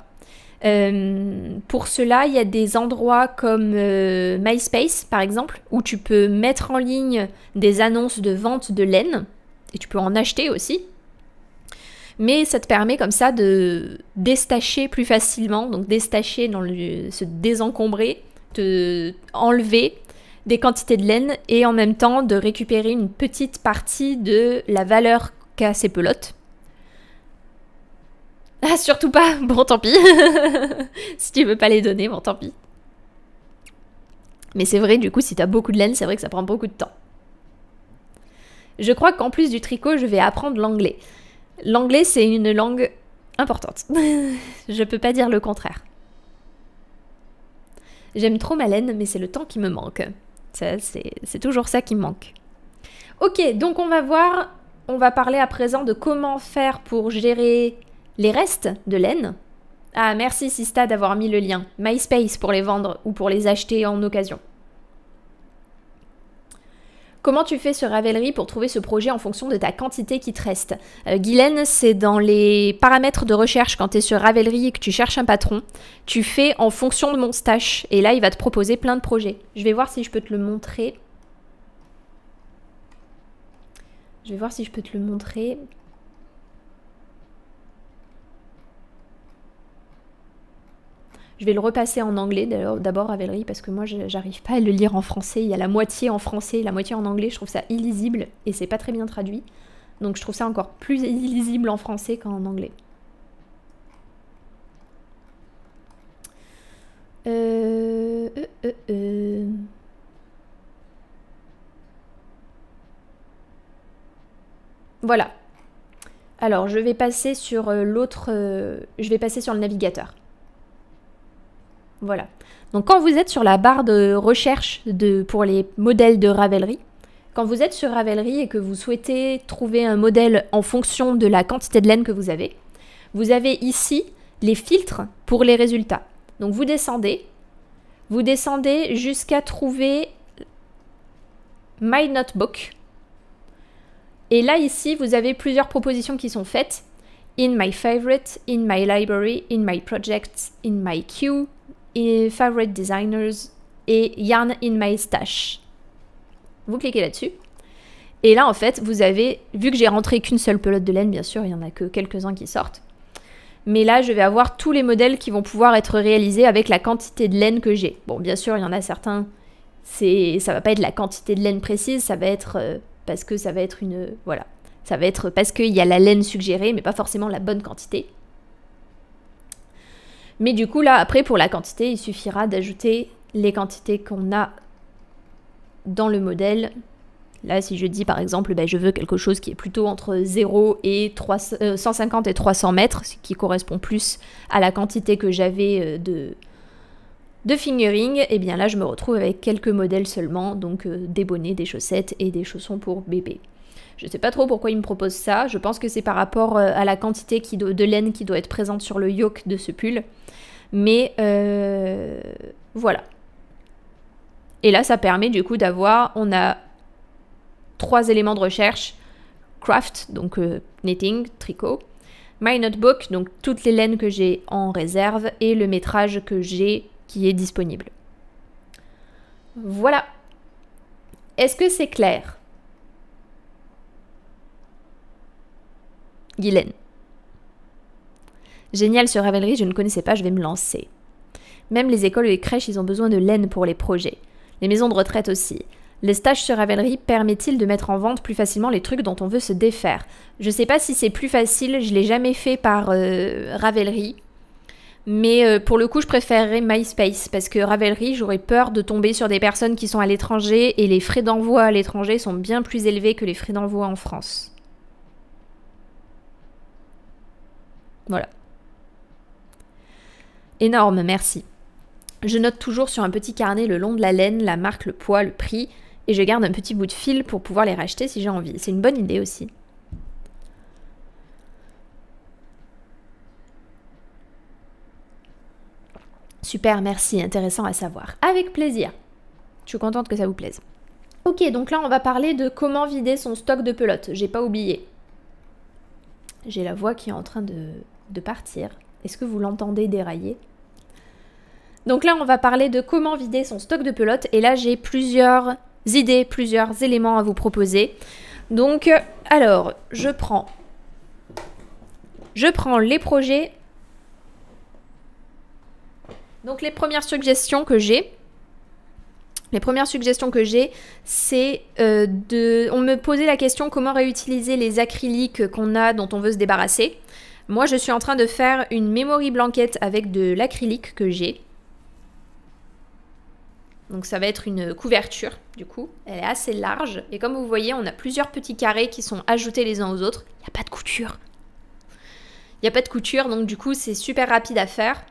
Euh, pour cela, il y a des endroits comme euh, MySpace, par exemple, où tu peux mettre en ligne des annonces de vente de laine, et tu peux en acheter aussi. Mais ça te permet comme ça de déstacher plus facilement, donc déstacher, dans le, se désencombrer, te enlever des quantités de laine, et en même temps de récupérer une petite partie de la valeur qu'a ces pelotes. Ah, surtout pas, bon tant pis, si tu veux pas les donner, bon tant pis. Mais c'est vrai, du coup, si t'as beaucoup de laine, c'est vrai que ça prend beaucoup de temps. Je crois qu'en plus du tricot, je vais apprendre l'anglais. L'anglais, c'est une langue importante, je peux pas dire le contraire. J'aime trop ma laine, mais c'est le temps qui me manque. C'est toujours ça qui me manque. Ok, donc on va voir, on va parler à présent de comment faire pour gérer... les restes de laine. Ah, merci Sista d'avoir mis le lien. MySpace pour les vendre ou pour les acheter en occasion. Comment tu fais sur Ravelry pour trouver ce projet en fonction de ta quantité qui te reste? euh, Guylaine, c'est dans les paramètres de recherche quand tu es sur Ravelry et que tu cherches un patron. Tu fais en fonction de mon stash et là il va te proposer plein de projets. Je vais voir si je peux te le montrer. Je vais voir si je peux te le montrer. Je vais le repasser en anglais d'abord, Ravelry, parce que moi j'arrive pas à le lire en français. Il y a la moitié en français, la moitié en anglais. Je trouve ça illisible et c'est pas très bien traduit. Donc je trouve ça encore plus illisible en français qu'en anglais. Euh, euh, euh. Voilà. Alors je vais passer sur l'autre. Euh, je vais passer sur le navigateur. Voilà. Donc quand vous êtes sur la barre de recherche de, pour les modèles de Ravelry, quand vous êtes sur Ravelry et que vous souhaitez trouver un modèle en fonction de la quantité de laine que vous avez, vous avez ici les filtres pour les résultats. Donc vous descendez, vous descendez jusqu'à trouver My Notebook. Et là ici, vous avez plusieurs propositions qui sont faites. In my favorite, in my library, in my projects, in my queue. Et Favorite Designers et Yarn in My Stash. Vous cliquez là-dessus. Et là, en fait, vous avez, vu que j'ai rentré qu'une seule pelote de laine, bien sûr, il n'y en a que quelques-uns qui sortent. Mais là, je vais avoir tous les modèles qui vont pouvoir être réalisés avec la quantité de laine que j'ai. Bon, bien sûr, il y en a certains, ça ne va pas être la quantité de laine précise, ça va être euh, parce que ça va être une... Voilà, ça va être parce qu'il y a la laine suggérée, mais pas forcément la bonne quantité. Mais du coup, là, après, pour la quantité, il suffira d'ajouter les quantités qu'on a dans le modèle. Là, si je dis, par exemple, ben, je veux quelque chose qui est plutôt entre zéro et trois cents, euh, cent cinquante et trois cents mètres, ce qui correspond plus à la quantité que j'avais de, de fingering, et bien là, je me retrouve avec quelques modèles seulement, donc euh, des bonnets, des chaussettes et des chaussons pour bébé. Je ne sais pas trop pourquoi il me propose ça, je pense que c'est par rapport à la quantité qui doit, de laine qui doit être présente sur le yoke de ce pull. Mais euh, voilà. Et là ça permet du coup d'avoir, on a trois éléments de recherche. Craft, donc euh, knitting, tricot. My Notebook, donc toutes les laines que j'ai en réserve et le métrage que j'ai qui est disponible. Voilà. Est-ce que c'est clair ? Guylaine. Génial sur Ravelry, je ne connaissais pas, je vais me lancer. Même les écoles et les crèches, ils ont besoin de laine pour les projets. Les maisons de retraite aussi. Les stages sur Ravelry permettent-ils de mettre en vente plus facilement les trucs dont on veut se défaire? Je sais pas si c'est plus facile, je l'ai jamais fait par euh, Ravelry. Mais euh, pour le coup, je préférerais MySpace parce que Ravelry, j'aurais peur de tomber sur des personnes qui sont à l'étranger et les frais d'envoi à l'étranger sont bien plus élevés que les frais d'envoi en France. Voilà. Énorme, merci. Je note toujours sur un petit carnet le long de la laine, la marque, le poids, le prix, et je garde un petit bout de fil pour pouvoir les racheter si j'ai envie. C'est une bonne idée aussi. Super, merci, intéressant à savoir. Avec plaisir. Je suis contente que ça vous plaise. Ok, donc là on va parler de comment vider son stock de pelotes. J'ai pas oublié. J'ai la voix qui est en train de... de partir. Est-ce que vous l'entendez dérailler? Donc là, on va parler de comment vider son stock de pelotes. Et là, j'ai plusieurs idées, plusieurs éléments à vous proposer. Donc, alors, je prends... Je prends les projets. Donc, les premières suggestions que j'ai... Les premières suggestions que j'ai, c'est euh, de... On me posait la question comment réutiliser les acryliques qu'on a, dont on veut se débarrasser. Moi, je suis en train de faire une Memory Blanket avec de l'acrylique que j'ai. Donc ça va être une couverture, du coup. Elle est assez large. Et comme vous voyez, on a plusieurs petits carrés qui sont ajoutés les uns aux autres. Il n'y a pas de couture. Il n'y a pas de couture, donc du coup, c'est super rapide à faire.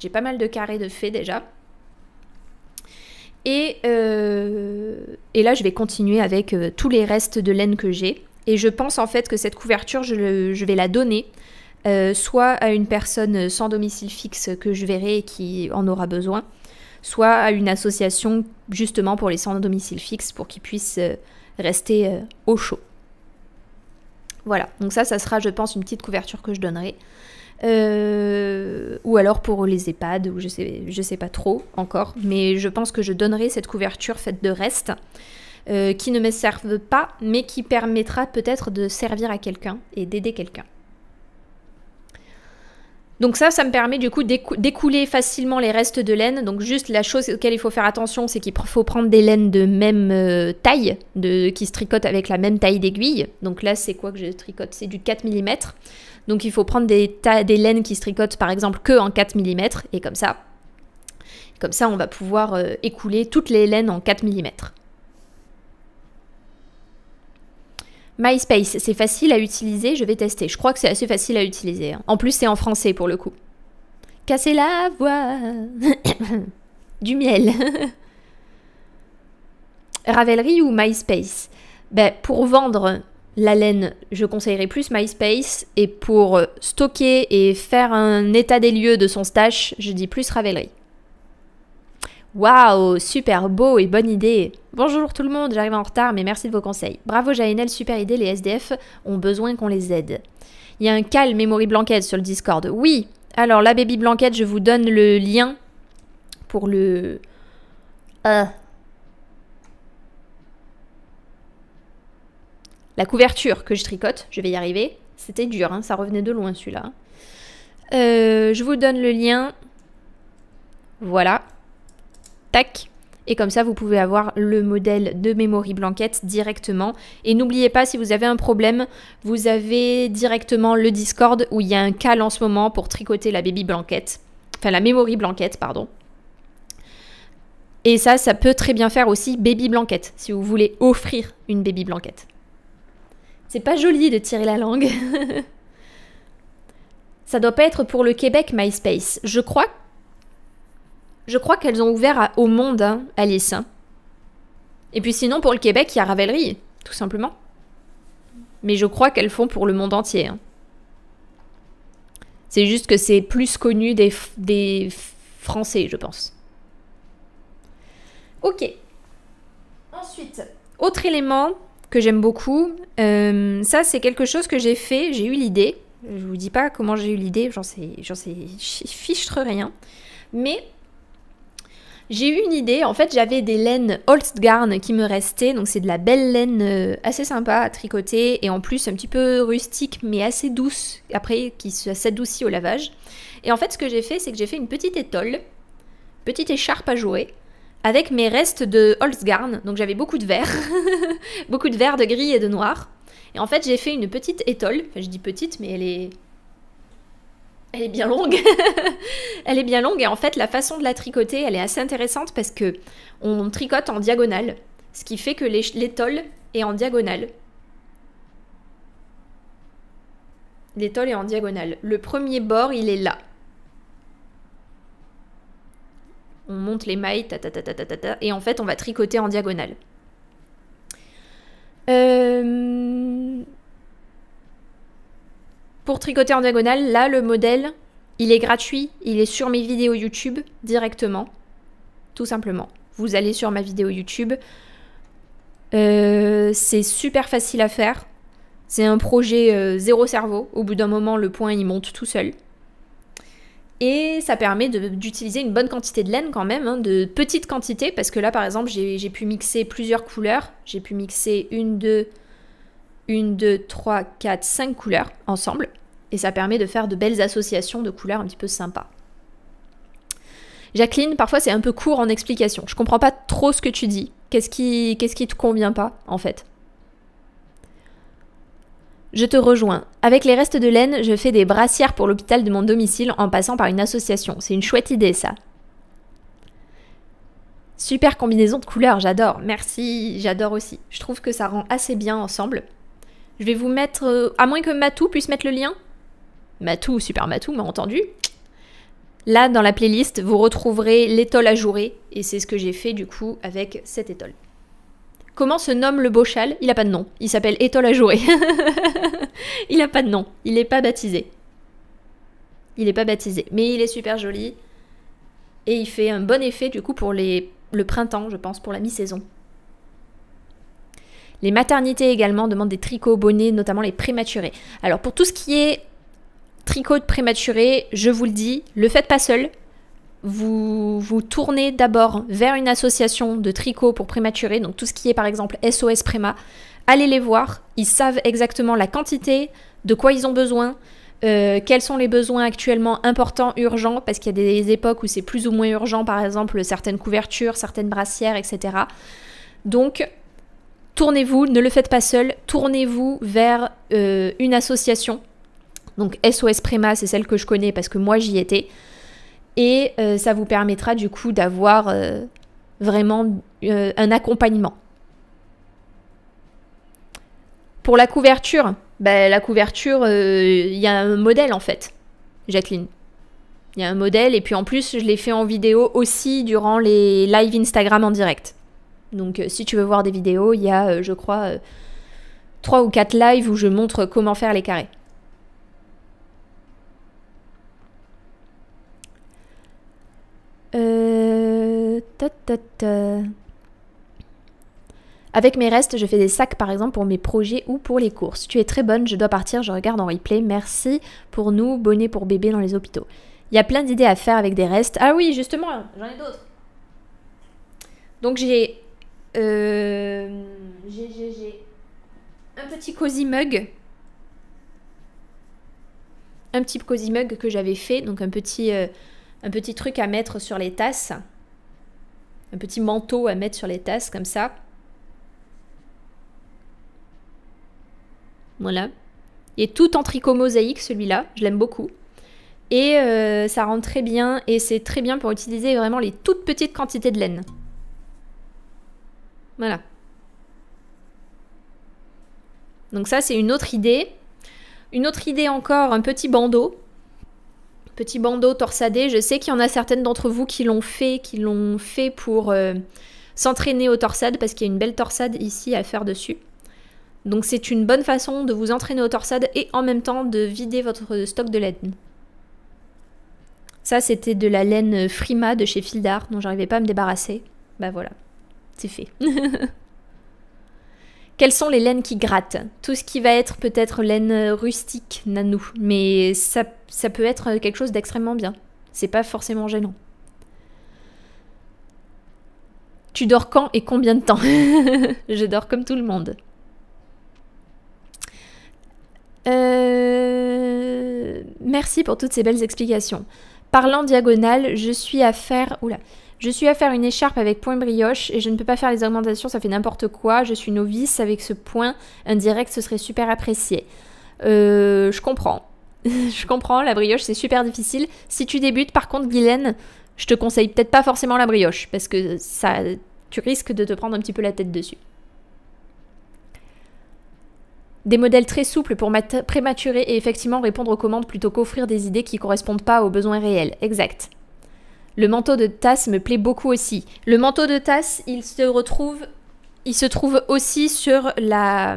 J'ai pas mal de carrés de fait déjà. Et, euh, et là, je vais continuer avec euh, tous les restes de laine que j'ai. Et je pense en fait que cette couverture, je, le, je vais la donner euh, soit à une personne sans domicile fixe que je verrai et qui en aura besoin, soit à une association justement pour les sans domicile fixe pour qu'ils puissent euh, rester euh, au chaud. Voilà, donc ça, ça sera, je pense, une petite couverture que je donnerai. Euh, ou alors pour les EHPAD, ou je sais, je sais pas trop encore, mais je pense que je donnerai cette couverture faite de restes euh, qui ne me servent pas, mais qui permettra peut-être de servir à quelqu'un et d'aider quelqu'un. Donc ça, ça me permet du coup d'écouler facilement les restes de laine. Donc juste la chose auquel il faut faire attention, c'est qu'il faut prendre des laines de même taille, de, qui se tricotent avec la même taille d'aiguille. Donc là, c'est quoi que je tricote? C'est du quatre millimètres. Donc il faut prendre des, des laines qui se tricotent par exemple que en quatre millimètres. Et comme ça, comme ça, on va pouvoir euh, écouler toutes les laines en quatre millimètres. MySpace, c'est facile à utiliser, je vais tester. Je crois que c'est assez facile à utiliser. Hein. En plus, c'est en français pour le coup. Casser la voix du miel. Ravelry ou MySpace? Ben, pour vendre la laine, je conseillerais plus MySpace. Et pour stocker et faire un état des lieux de son stash, je dis plus Ravelry. Waouh, super beau et bonne idée. Bonjour tout le monde, j'arrive en retard mais merci de vos conseils. Bravo Jaenelle, super idée, les S D F ont besoin qu'on les aide. Il y a un call Memory Blanket sur le Discord. Oui, alors la Baby Blanket, je vous donne le lien pour le... Euh. La couverture que je tricote, je vais y arriver. C'était dur, hein, ça revenait de loin celui-là. Euh, je vous donne le lien. Voilà. Tac. Et comme ça, vous pouvez avoir le modèle de Memory Blanket directement. Et n'oubliez pas, si vous avez un problème, vous avez directement le Discord où il y a un call en ce moment pour tricoter la Baby Blanket. Enfin, la Memory Blanket, pardon. Et ça, ça peut très bien faire aussi Baby Blanket, si vous voulez offrir une Baby Blanket. C'est pas joli de tirer la langue. Ça doit pas être pour le Québec, MySpace. Je crois que... Je crois qu'elles ont ouvert à, au monde, hein, Alice. Et puis sinon, pour le Québec, il y a Ravelry, tout simplement. Mais je crois qu'elles font pour le monde entier. Hein. C'est juste que c'est plus connu des, des Français, je pense. Ok. Ensuite, autre élément que j'aime beaucoup. Euh, ça, c'est quelque chose que j'ai fait, j'ai eu l'idée. Je vous dis pas comment j'ai eu l'idée, j'en sais, j'en sais fichtre rien. Mais... j'ai eu une idée, en fait j'avais des laines Holstgarn qui me restaient, donc c'est de la belle laine assez sympa à tricoter et en plus un petit peu rustique mais assez douce, après qui s'adoucit au lavage. Et en fait ce que j'ai fait, c'est que j'ai fait une petite étole, petite écharpe à jouer, avec mes restes de Holstgarn, donc j'avais beaucoup de vert, beaucoup de vert, de gris et de noir. Et en fait j'ai fait une petite étole, enfin je dis petite mais elle est... Elle est bien longue, elle est bien longue et en fait la façon de la tricoter elle est assez intéressante parce que on tricote en diagonale, ce qui fait que l'étole est en diagonale. L'étole est en diagonale. Le premier bord il est là. On monte les mailles, ta ta ta ta ta ta, ta et en fait on va tricoter en diagonale. Euh... Pour tricoter en diagonale, là, le modèle, il est gratuit, il est sur mes vidéos YouTube directement, tout simplement. Vous allez sur ma vidéo YouTube, euh, c'est super facile à faire, c'est un projet euh, zéro cerveau, au bout d'un moment, le point, il monte tout seul. Et ça permet d'utiliser une bonne quantité de laine quand même, hein, de petites quantités, parce que là, par exemple, j'ai pu mixer plusieurs couleurs, j'ai pu mixer une, deux... une, deux, trois, quatre, cinq couleurs ensemble. Et ça permet de faire de belles associations de couleurs un petit peu sympas. Jacqueline, parfois c'est un peu court en explication. Je comprends pas trop ce que tu dis. Qu'est-ce qui, qu'est-ce qui te convient pas, en fait? Je te rejoins. Avec les restes de laine, je fais des brassières pour l'hôpital de mon domicile en passant par une association. C'est une chouette idée, ça. Super combinaison de couleurs, j'adore. Merci, j'adore aussi. Je trouve que ça rend assez bien ensemble. Je vais vous mettre... Euh, à moins que Matou puisse mettre le lien. Matou, super Matou, m'a entendu. Là, dans la playlist, vous retrouverez l'étole à jouer. Et c'est ce que j'ai fait, du coup, avec cette étole. Comment se nomme le beau châle? Il n'a pas de nom. Il s'appelle étole à jouer. Il n'a pas de nom. Il n'est pas baptisé. Il n'est pas baptisé. Mais il est super joli. et il fait un bon effet du coup pour les, le printemps, je pense, pour la mi-saison. Les maternités également demandent des tricots bonnets, notamment les prématurés. Alors pour tout ce qui est tricot de prématuré, je vous le dis, le faites pas seul. Vous vous tournez d'abord vers une association de tricots pour prématurés, donc tout ce qui est par exemple S O S Préma. Allez les voir, ils savent exactement la quantité, de quoi ils ont besoin, euh, quels sont les besoins actuellement importants, urgents, parce qu'il y a des époques où c'est plus ou moins urgent, par exemple certaines couvertures, certaines brassières, et cetera. Donc tournez-vous, ne le faites pas seul, tournez-vous vers euh, une association. Donc S O S Préma, c'est celle que je connais parce que moi j'y étais. Et euh, ça vous permettra du coup d'avoir euh, vraiment euh, un accompagnement. Pour la couverture, ben, la couverture, il euh, y a un modèle en fait, Jacqueline. Il y a un modèle et puis en plus je l'ai fait en vidéo aussi durant les live Instagram en direct. Donc euh, si tu veux voir des vidéos, il y a euh, je crois euh, trois ou quatre lives où je montre comment faire les carrés. Euh, ta ta ta. Avec mes restes, je fais des sacs par exemple pour mes projets ou pour les courses. Tu es très bonne, je dois partir, je regarde en replay. Merci pour nous, bonnet pour bébé dans les hôpitaux. Il y a plein d'idées à faire avec des restes. Ah oui, justement, j'en ai d'autres. Donc j'ai euh, j'ai j'ai un petit cozy mug. Un petit cozy mug que j'avais fait, donc un petit... Euh, un petit truc à mettre sur les tasses, un petit manteau à mettre sur les tasses comme ça. Voilà. Il est tout en tricot mosaïque celui-là, je l'aime beaucoup. Et euh, ça rend très bien et c'est très bien pour utiliser vraiment les toutes petites quantités de laine. Voilà. Donc ça c'est une autre idée. Une autre idée encore, un petit bandeau. Petit bandeau torsadé, je sais qu'il y en a certaines d'entre vous qui l'ont fait, qui l'ont fait pour euh, s'entraîner aux torsades, parce qu'il y a une belle torsade ici à faire dessus. Donc c'est une bonne façon de vous entraîner aux torsades et en même temps de vider votre stock de laine. Ça c'était de la laine Frima de chez Fildar, dont j'arrivais pas à me débarrasser. Bah voilà, c'est fait. Quelles sont les laines qui grattent? Tout ce qui va être peut-être laine rustique, nanou. Mais ça, ça peut être quelque chose d'extrêmement bien. C'est pas forcément gênant. Tu dors quand et combien de temps? Je dors comme tout le monde. Euh... Merci pour toutes ces belles explications. Parlant diagonale, je suis à faire... Oula. Je suis à faire une écharpe avec point brioche et je ne peux pas faire les augmentations, ça fait n'importe quoi. Je suis novice avec ce point indirect, ce serait super apprécié. Euh, je comprends. Je comprends, la brioche c'est super difficile. Si tu débutes, par contre, Guylaine, je te conseille peut-être pas forcément la brioche parce que ça, tu risques de te prendre un petit peu la tête dessus. Des modèles très souples pour prématurer et effectivement répondre aux commandes plutôt qu'offrir des idées qui ne correspondent pas aux besoins réels. Exact. Le manteau de tasse me plaît beaucoup aussi. Le manteau de tasse, il se retrouve, il se trouve aussi sur la,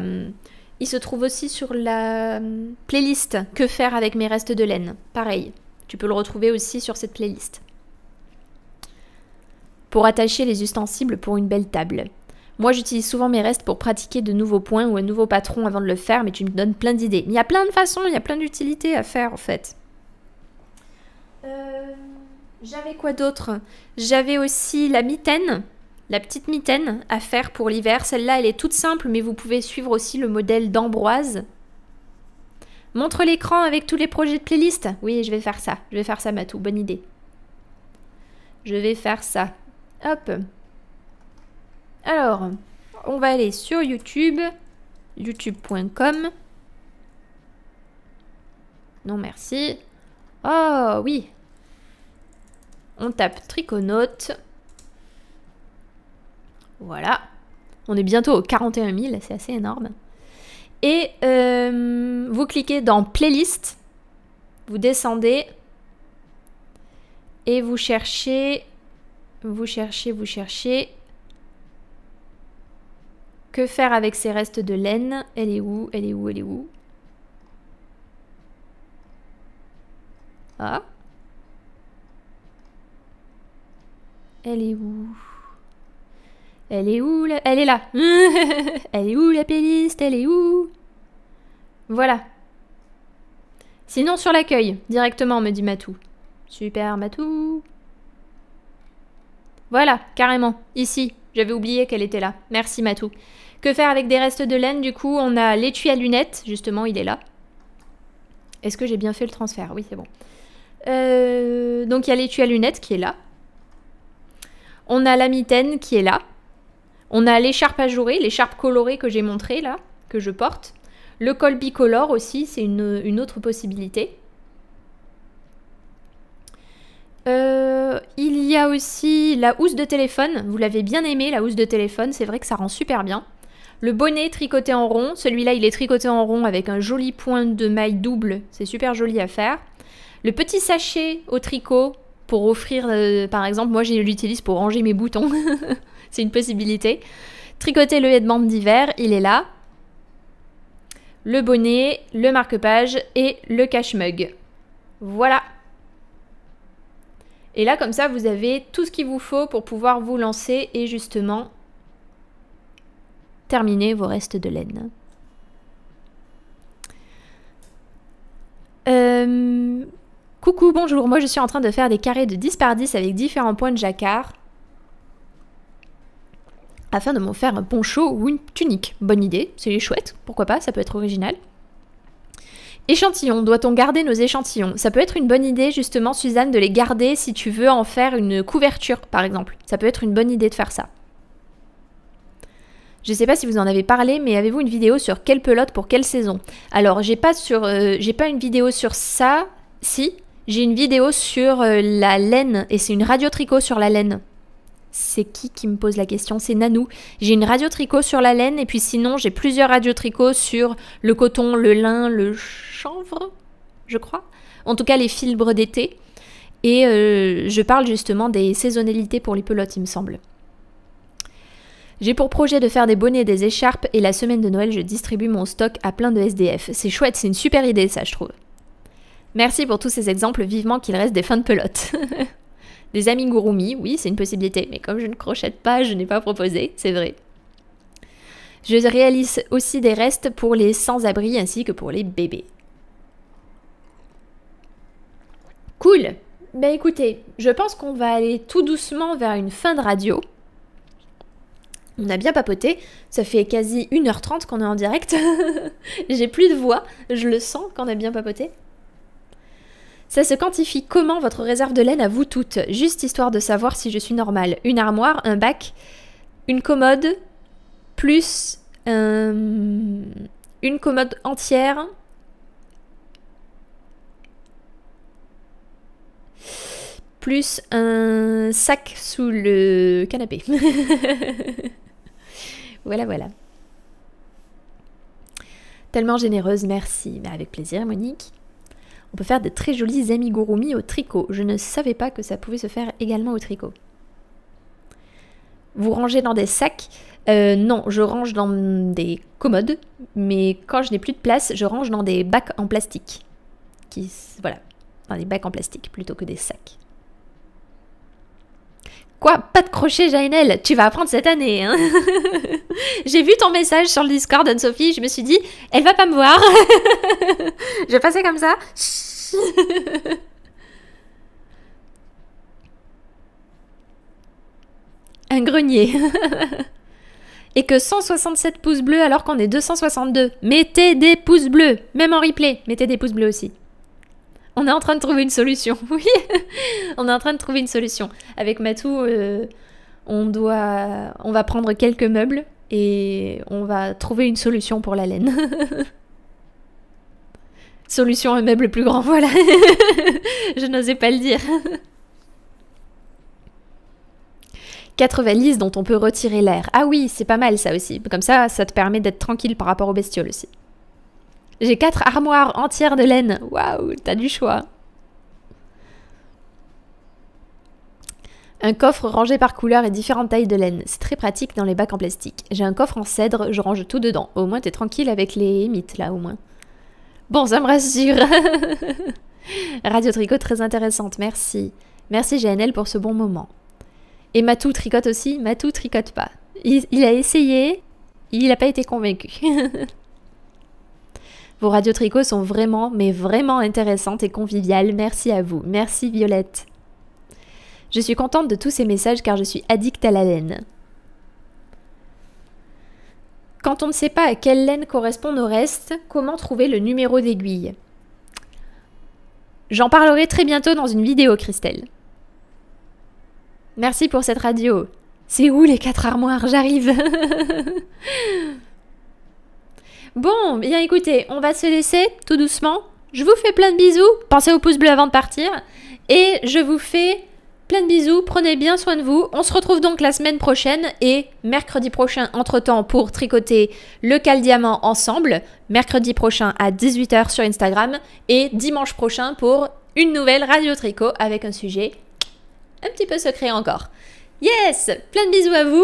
il se trouve aussi sur la playlist que faire avec mes restes de laine. Pareil, tu peux le retrouver aussi sur cette playlist. Pour attacher les ustensiles pour une belle table. Moi, j'utilise souvent mes restes pour pratiquer de nouveaux points ou un nouveau patron avant de le faire, mais tu me donnes plein d'idées. Il y a plein de façons, il y a plein d'utilités à faire en fait. Euh... J'avais quoi d'autre? J'avais aussi la mitaine, la petite mitaine à faire pour l'hiver. Celle-là, elle est toute simple, mais vous pouvez suivre aussi le modèle d'Ambroise. Montre l'écran avec tous les projets de playlist. Oui, je vais faire ça. Je vais faire ça, Matou. Bonne idée. Je vais faire ça. Hop. Alors, on va aller sur YouTube. YouTube point com. Non, merci. Oh, oui. On tape Triconautes. Voilà. On est bientôt aux quarante et un mille, c'est assez énorme. Et euh, vous cliquez dans Playlist. Vous descendez. Et vous cherchez, vous cherchez, vous cherchez. Que faire avec ces restes de laine? Elle est où? Elle est où? Elle est où? Ah. Elle est où? Elle est où la... Elle est là. Elle est où la playlist? Elle est où? Voilà. Sinon sur l'accueil, directement, me dit Matou. Super Matou. Voilà, carrément. Ici, j'avais oublié qu'elle était là. Merci Matou. Que faire avec des restes de laine? Du coup, on a l'étui à lunettes. Justement, il est là. Est-ce que j'ai bien fait le transfert? Oui, c'est bon. Euh, donc il y a l'étui à lunettes qui est là. On a la mitaine qui est là. On a l'écharpe ajourée, l'écharpe colorée que j'ai montrée là, que je porte. Le col bicolore aussi, c'est une, une autre possibilité. Euh, il y a aussi la housse de téléphone. Vous l'avez bien aimé, la housse de téléphone. C'est vrai que ça rend super bien. Le bonnet tricoté en rond. Celui-là, il est tricoté en rond avec un joli point de maille double. C'est super joli à faire. Le petit sachet au tricot pour offrir, euh, par exemple, moi je l'utilise pour ranger mes boutons. C'est une possibilité. Tricoter le headband d'hiver, il est là. Le bonnet, le marque-page et le cache-mug. Voilà. Et là, comme ça, vous avez tout ce qu'il vous faut pour pouvoir vous lancer et justement terminer vos restes de laine. Euh... Coucou, bonjour, moi je suis en train de faire des carrés de dix par dix avec différents points de jacquard afin de m'en faire un poncho ou une tunique. Bonne idée, c'est chouette, pourquoi pas, ça peut être original. Échantillons, doit-on garder nos échantillons? Ça peut être une bonne idée justement, Suzanne, de les garder si tu veux en faire une couverture par exemple. Ça peut être une bonne idée de faire ça. Je ne sais pas si vous en avez parlé, mais avez-vous une vidéo sur quelle pelote pour quelle saison? Alors, j'ai pas, euh, j'ai pas une vidéo sur ça, si... J'ai une vidéo sur la laine, et c'est une radio tricot sur la laine. C'est qui qui me pose la question? C'est Nanou. J'ai une radio tricot sur la laine, et puis sinon, j'ai plusieurs radio tricots sur le coton, le lin, le chanvre, je crois. En tout cas, les fibres d'été. Et euh, je parle justement des saisonnalités pour les pelotes, il me semble. J'ai pour projet de faire des bonnets et des écharpes, et la semaine de Noël, je distribue mon stock à plein de S D F. C'est chouette, c'est une super idée, ça, je trouve. Merci pour tous ces exemples, vivement qu'il reste des fins de pelote. Des amigurumi, oui, c'est une possibilité, mais comme je ne crochète pas, je n'ai pas proposé, c'est vrai. Je réalise aussi des restes pour les sans-abri ainsi que pour les bébés. Cool. Ben écoutez, je pense qu'on va aller tout doucement vers une fin de radio. On a bien papoté, ça fait quasi une heure trente qu'on est en direct. J'ai plus de voix, je le sens qu'on a bien papoté. Ça se quantifie comment votre réserve de laine à vous toutes? Juste histoire de savoir si je suis normale. Une armoire, un bac, une commode, plus euh, une commode entière. Plus un sac sous le canapé. Voilà, voilà. Tellement généreuse, merci. Bah, avec plaisir, Monique. On peut faire de très jolis amigurumi au tricot. Je ne savais pas que ça pouvait se faire également au tricot. Vous rangez dans des sacs? euh, Non, je range dans des commodes. Mais quand je n'ai plus de place, je range dans des bacs en plastique. Qui, voilà, dans des bacs en plastique plutôt que des sacs. Quoi? Pas de crochet, Jaenelle? Tu vas apprendre cette année, hein? J'ai vu ton message sur le Discord, Anne-Sophie, je me suis dit, elle va pas me voir. Je passais comme ça. Un grenier. Et que cent soixante-sept pouces bleus alors qu'on est deux cent soixante-deux. Mettez des pouces bleus, même en replay, mettez des pouces bleus aussi. On est en train de trouver une solution, oui. On est en train de trouver une solution. Avec Matou, euh, on, doit, on va prendre quelques meubles et on va trouver une solution pour la laine. Solution à un meuble plus grand, voilà. Je n'osais pas le dire. Quatre valises dont on peut retirer l'air. Ah oui, c'est pas mal ça aussi. Comme ça, ça te permet d'être tranquille par rapport aux bestioles aussi. J'ai quatre armoires entières de laine. Waouh, t'as du choix. Un coffre rangé par couleur et différentes tailles de laine. C'est très pratique dans les bacs en plastique. J'ai un coffre en cèdre, je range tout dedans. Au moins, t'es tranquille avec les mythes, là, au moins. Bon, ça me rassure. Radio Tricot, très intéressante, merci. Merci, Jaenelle, pour ce bon moment. Et Matou tricote aussi, Matou tricote pas. Il, il a essayé, il n'a pas été convaincu. Vos radios tricots sont vraiment, mais vraiment intéressantes et conviviales. Merci à vous. Merci Violette. Je suis contente de tous ces messages car je suis addict à la laine. Quand on ne sait pas à quelle laine correspond nos restes, comment trouver le numéro d'aiguille? J'en parlerai très bientôt dans une vidéo, Christelle. Merci pour cette radio. C'est où les quatre armoires? J'arrive. Bon, bien écoutez, on va se laisser tout doucement. Je vous fais plein de bisous. Pensez au pouce bleu avant de partir. Et je vous fais... plein de bisous, prenez bien soin de vous. On se retrouve donc la semaine prochaine et mercredi prochain, entre-temps, pour tricoter le cal diamant ensemble. Mercredi prochain à dix-huit heures sur Instagram et dimanche prochain pour une nouvelle radio tricot avec un sujet un petit peu secret encore. Yes! Plein de bisous à vous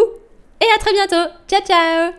et à très bientôt. Ciao, ciao!